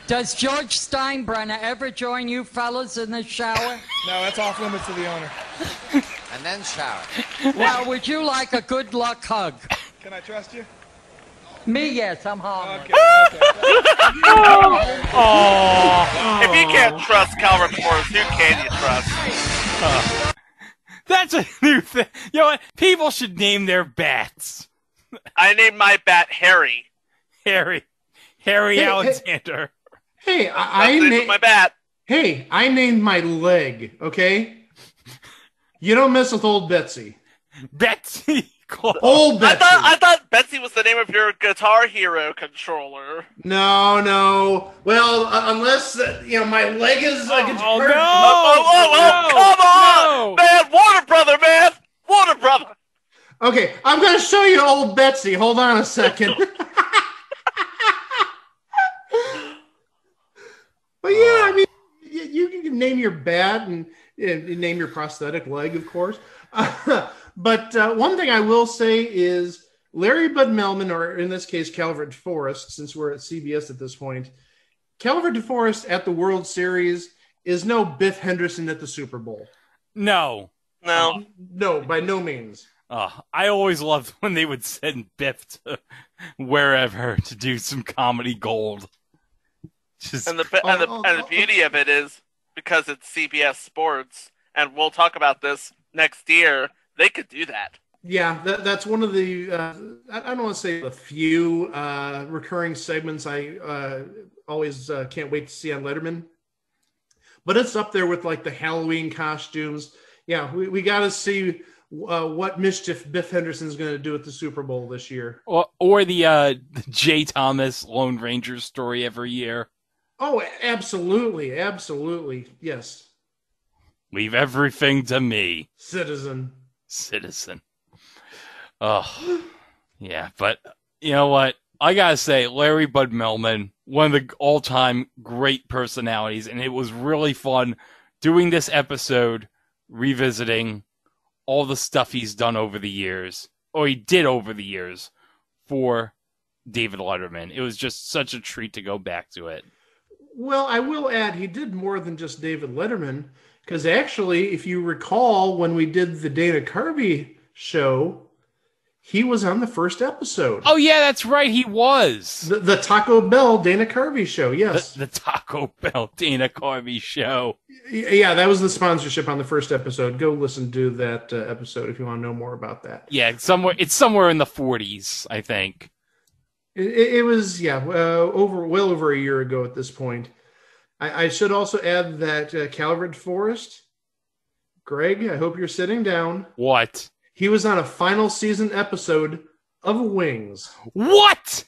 Does George Steinbrenner ever join you fellas in the shower? No, that's off limits to the owner. And then shower. Well, would you like a good luck hug? Can I trust you? Me, yes, I'm hard. Okay, okay. If you can't trust Calvert DeForest, who can you trust? That's a new thing. You know what? People should name their bats. I named my bat Harry. Harry Alexander. Hey, I named my bat. Hey, I named my leg, okay? You don't mess with old Betsy. Betsy. Old Betsy. I thought Betsy was the name of your Guitar Hero controller. No. Well, unless my leg is like it's perfect. Oh, come on, man! Warner Brother. Okay, I'm gonna show you old Betsy. Hold on a second. But yeah, I mean, you can name your bat and name your prosthetic leg, of course. But one thing I will say is Larry Bud Melman, or in this case, Calvert DeForest, since we're at CBS at this point, Calvert DeForest at the World Series is no Biff Henderson at the Super Bowl. No, by no means. I always loved when they would send Biff to wherever to do some comedy gold. And the beauty of it is because it's CBS Sports, and we'll talk about this next year, they could do that. Yeah, that's one of the, I don't want to say the few recurring segments I always can't wait to see on Letterman. But it's up there with like the Halloween costumes. Yeah, we got to see what mischief Biff Henderson's going to do at the Super Bowl this year. Or the J. Thomas Lone Ranger story every year. Oh, absolutely. Absolutely. Yes. Leave everything to me. Citizen. Oh, yeah. But you know what? I got to say, Larry Bud Melman, one of the all-time great personalities, and it was really fun doing this episode, revisiting all the stuff he's done over the years, or he did over the years, for David Letterman. It was just such a treat to go back to it. Well, I will add, he did more than just David Letterman, because actually, if you recall, when we did the Dana Carvey show, he was on the first episode. Oh, yeah, that's right. He was. The Taco Bell Dana Carvey show, yes. The Taco Bell Dana Carvey show. Yeah, that was the sponsorship on the first episode. Go listen to that episode if you want to know more about that. Yeah, it's somewhere in the 40s, I think. It was, yeah, well over a year ago at this point. I should also add that Calvert DeForest, Greg, I hope you're sitting down. What? He was on a final season episode of Wings. What?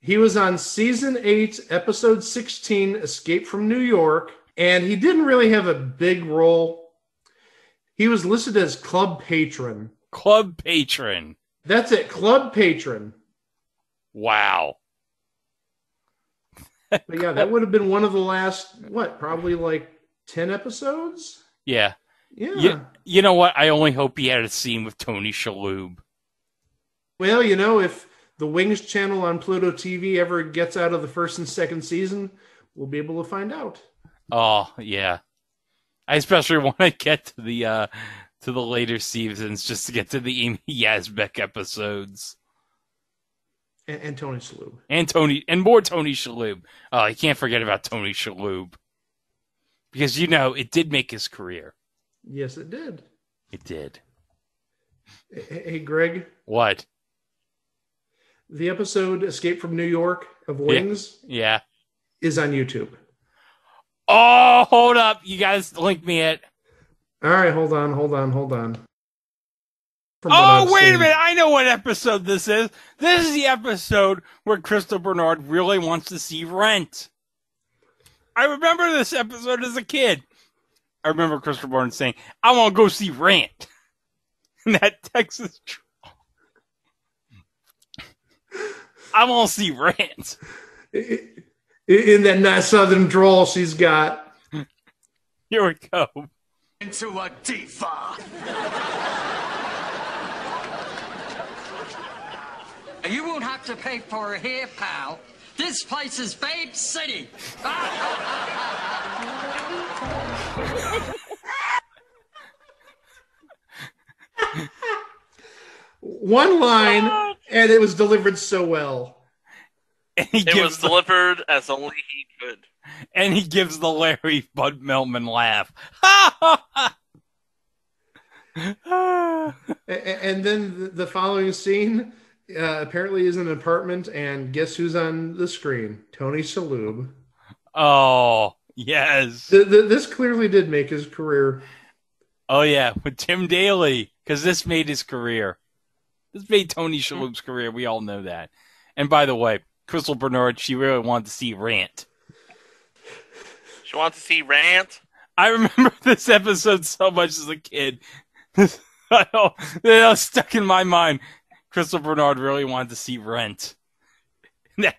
He was on season 8, episode 16, Escape from New York, and he didn't really have a big role. He was listed as Club Patron. Club Patron. That's it, Club Patron. Wow. But yeah, that would have been one of the last, what, probably like 10 episodes? Yeah. Yeah. You know what? I only hope he had a scene with Tony Shalhoub. Well, you know, if the Wings channel on Pluto TV ever gets out of the first and second season, we'll be able to find out. Oh, yeah. I especially want to get to the later seasons just to get to the Amy Yazbek episodes. And Tony Shalhoub. And more Tony Shalhoub. Oh, I can't forget about Tony Shalhoub. Because, you know, it did make his career. Yes, it did. It did. Hey, Greg. What? The episode Escape from New York of Wings is on YouTube. Oh, hold up. You guys link me it. All right, hold on. Oh, wait a minute. I know what episode this is. This is the episode where Crystal Bernard really wants to see Rent. I remember this episode as a kid. I remember Crystal Bernard saying, I want to go see Rent. And that Texas... I want to see Rent. In that nice southern drawl she's got. Here we go. Into a diva. You won't have to pay for her here, pal. This place is Babe City. One line, and it was delivered so well. It was delivered as only he could. And he gives the Larry Bud Melman laugh. Ha ha ha! And then the following scene... apparently is in an apartment, and guess who's on the screen? Tony Shalhoub. Oh, yes. This clearly did make his career. Oh, yeah, with Tim Daly, because this made his career. This made Tony Shalhoub's career. We all know that. And by the way, Crystal Bernard, she really wanted to see Rant. She wanted to see Rant? I remember this episode so much as a kid. It was stuck in my mind. Crystal Bernard really wanted to see Rent. Stop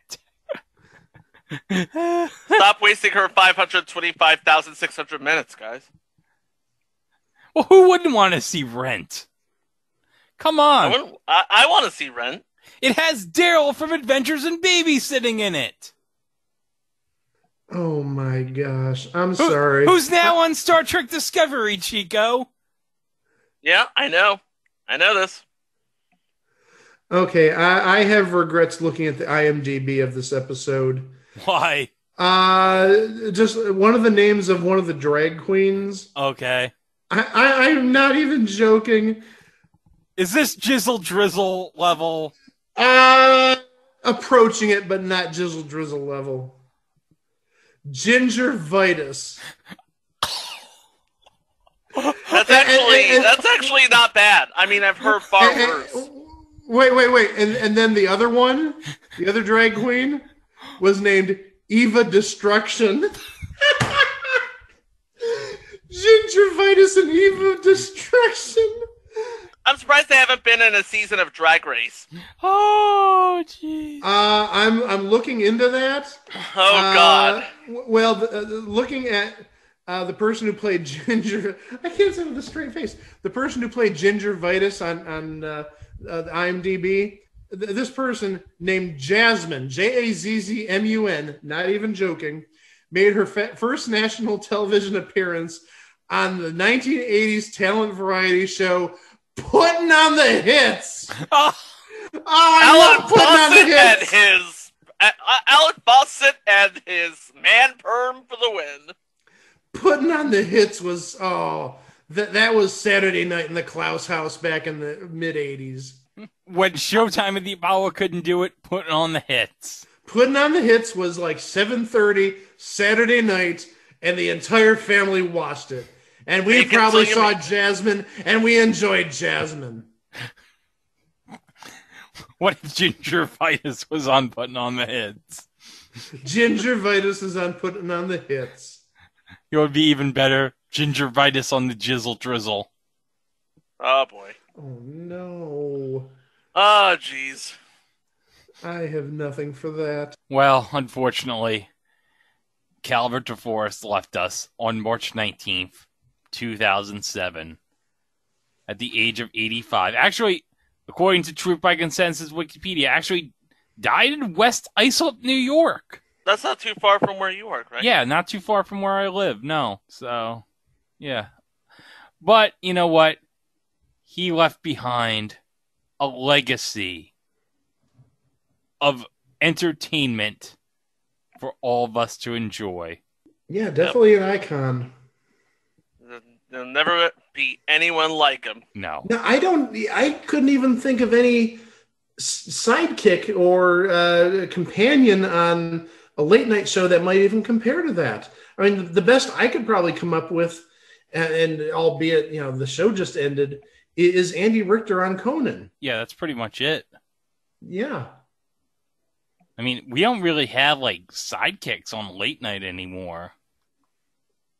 wasting her 525,600 minutes, guys. Well, who wouldn't want to see Rent? Come on. I want to see Rent. It has Daryl from Adventures in Babysitting in it. Oh, my gosh. I'm sorry. Who's now on Star Trek Discovery, Chico? Yeah, I know. I know this. Okay, I have regrets looking at the IMDb of this episode. Why? Just one of the names of one of the drag queens. Okay. I'm not even joking. Is this Jizzle Drizzle level? Approaching it, but not Jizzle Drizzle level. Gingivitis. That's actually not bad. I mean, I've heard far worse. Wait. And then the other one, the other drag queen, was named Eva Destruction. Gingivitis and Eva Destruction. I'm surprised they haven't been in a season of Drag Race. Oh, jeez. I'm looking into that. Oh, God. Well, looking at The person who played Ginger, I can't say with a straight face. The person who played Ginger Vitus on the IMDb, this person named Jasmine, Jazzmun, not even joking, made her first national television appearance on the 1980s talent variety show Putting on the Hits. Oh, I love Putting on the Hits. And his, Alec Bassett and his man perm for the win. Putting on the Hits was, that was Saturday night in the Klaus house back in the mid-'80s. When Showtime at the Apollo couldn't do it, Putting on the Hits. Putting on the Hits was like 7:30 Saturday night, and the entire family watched it. And we probably saw Jasmine, and we enjoyed Jasmine. What if Ginger Vitus was on Putting on the Hits? Ginger Vitus is on Putting on the Hits. It would be even better. Ginger Vitus on the Jizzle Drizzle. Oh, boy. Oh, no. Oh, jeez. I have nothing for that. Well, unfortunately, Calvert DeForest left us on March 19th, 2007, at the age of 85. Actually, according to Truth by Consensus Wikipedia, actually died in West Islip, New York. That's not too far from where you work, right? Yeah, not too far from where I live, no. So, yeah. But, you know what? He left behind a legacy of entertainment for all of us to enjoy. Yeah, definitely an icon. There'll never be anyone like him. No. No, I couldn't even think of any sidekick or companion on a late night show that might even compare to that. I mean, the best I could probably come up with, and albeit, you know, the show just ended, is Andy Richter on Conan. Yeah, that's pretty much it. Yeah. I mean, we don't really have, like, sidekicks on late night anymore.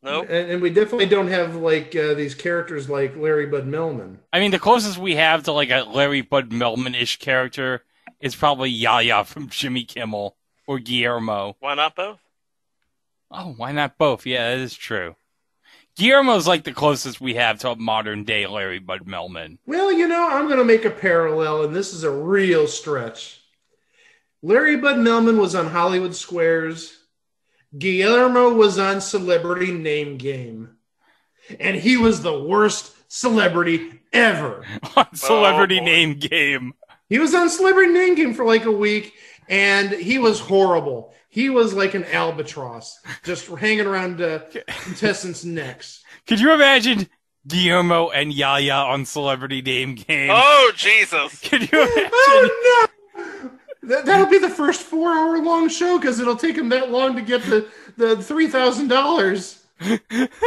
Nope. And we definitely don't have, like, these characters like Larry Bud Melman. I mean, the closest we have to, like, a Larry Bud Melman-ish character is probably Yahya from Jimmy Kimmel or Guillermo. Why not both? Oh, why not both? Yeah, that is true. Guillermo's, like, the closest we have to a modern-day Larry Bud Melman. Well, you know, I'm going to make a parallel, and this is a real stretch. Larry Bud Melman was on Hollywood Squares. Guillermo was on Celebrity Name Game, and he was the worst celebrity ever. On Celebrity Name Game. He was on Celebrity Name Game for like a week, and he was horrible. He was like an albatross, just hanging around contestants' necks. Could you imagine Guillermo and Yahya on Celebrity Name Game? Oh, Jesus. Could you imagine? Oh, no. That'll be the first 4-hour-long show because it'll take him that long to get the $3,000.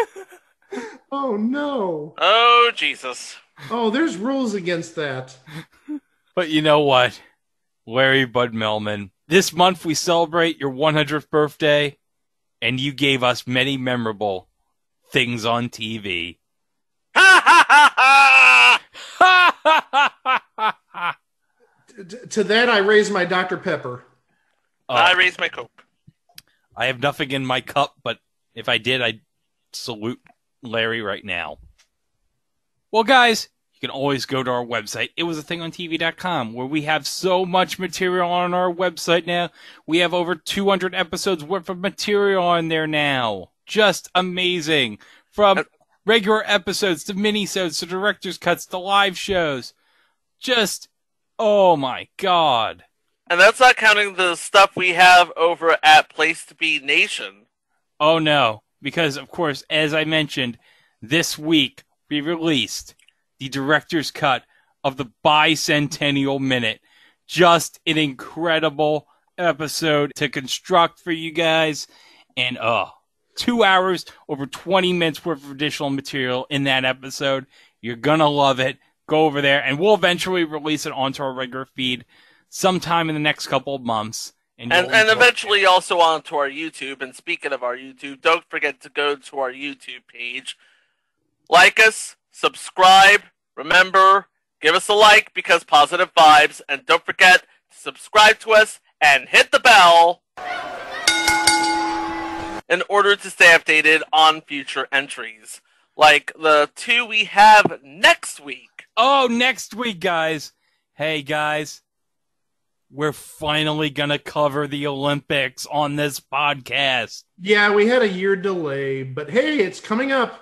Oh, no. Oh, Jesus. Oh, there's rules against that. But you know what? Larry Bud Melman, this month we celebrate your 100th birthday, and you gave us many memorable things on TV. Ha, ha, ha, ha! Ha, ha, ha, ha, ha, ha! To that, I raise my Dr. Pepper. I raise my Coke. I have nothing in my cup, but if I did, I'd salute Larry right now. Well, guys, you can always go to our website, itwasathingontv.com, where we have so much material on our website now. We have over 200 episodes worth of material on there now. Just amazing. From regular episodes to minisodes to director's cuts to live shows. Just... oh, my God. And that's not counting the stuff we have over at Place to Be Nation. Oh, no. Because, of course, as I mentioned, this week we released the director's cut of the Bicentennial Minute. Just an incredible episode to construct for you guys. And, 2 hours, over 20 minutes worth of additional material in that episode. You're going to love it. Go over there, and we'll eventually release it onto our regular feed sometime in the next couple of months. And eventually also onto our YouTube. And speaking of our YouTube, don't forget to go to our YouTube page. Like us, subscribe, remember, give us a like because positive vibes. And don't forget to subscribe to us and hit the bell. in order to stay updated on future entries, like the two we have next week. Oh, next week, guys. Hey, guys. We're finally going to cover the Olympics on this podcast. Yeah, we had a year delay, but hey, it's coming up.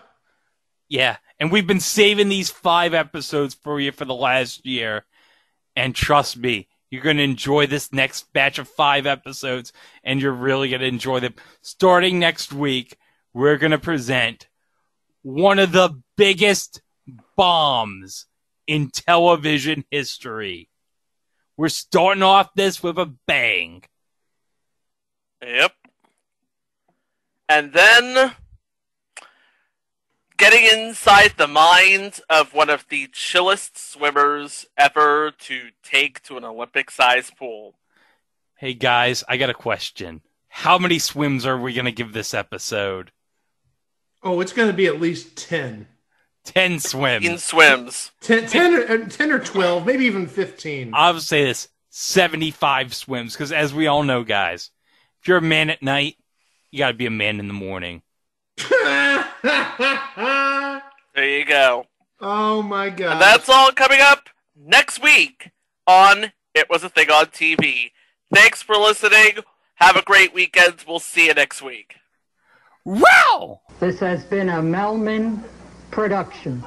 Yeah, and we've been saving these 5 episodes for you for the last year. And trust me, you're going to enjoy this next batch of 5 episodes, and you're really going to enjoy them. Starting next week, we're going to present one of the biggest bombs in television history. We're starting off this with a bang. Yep. And then, getting inside the mind of one of the chillest swimmers ever to take to an Olympic-sized pool. Hey, guys, I got a question. How many swims are we going to give this episode? Oh, it's going to be at least 10. 10 swims. 15 swims. 10 or 12, maybe even 15. I would say this, 75 swims, because as we all know, guys, if you're a man at night, you got to be a man in the morning. There you go. Oh, my God. And that's all coming up next week on It Was a Thing on TV. Thanks for listening. Have a great weekend. We'll see you next week. Wow! This has been a Melman production.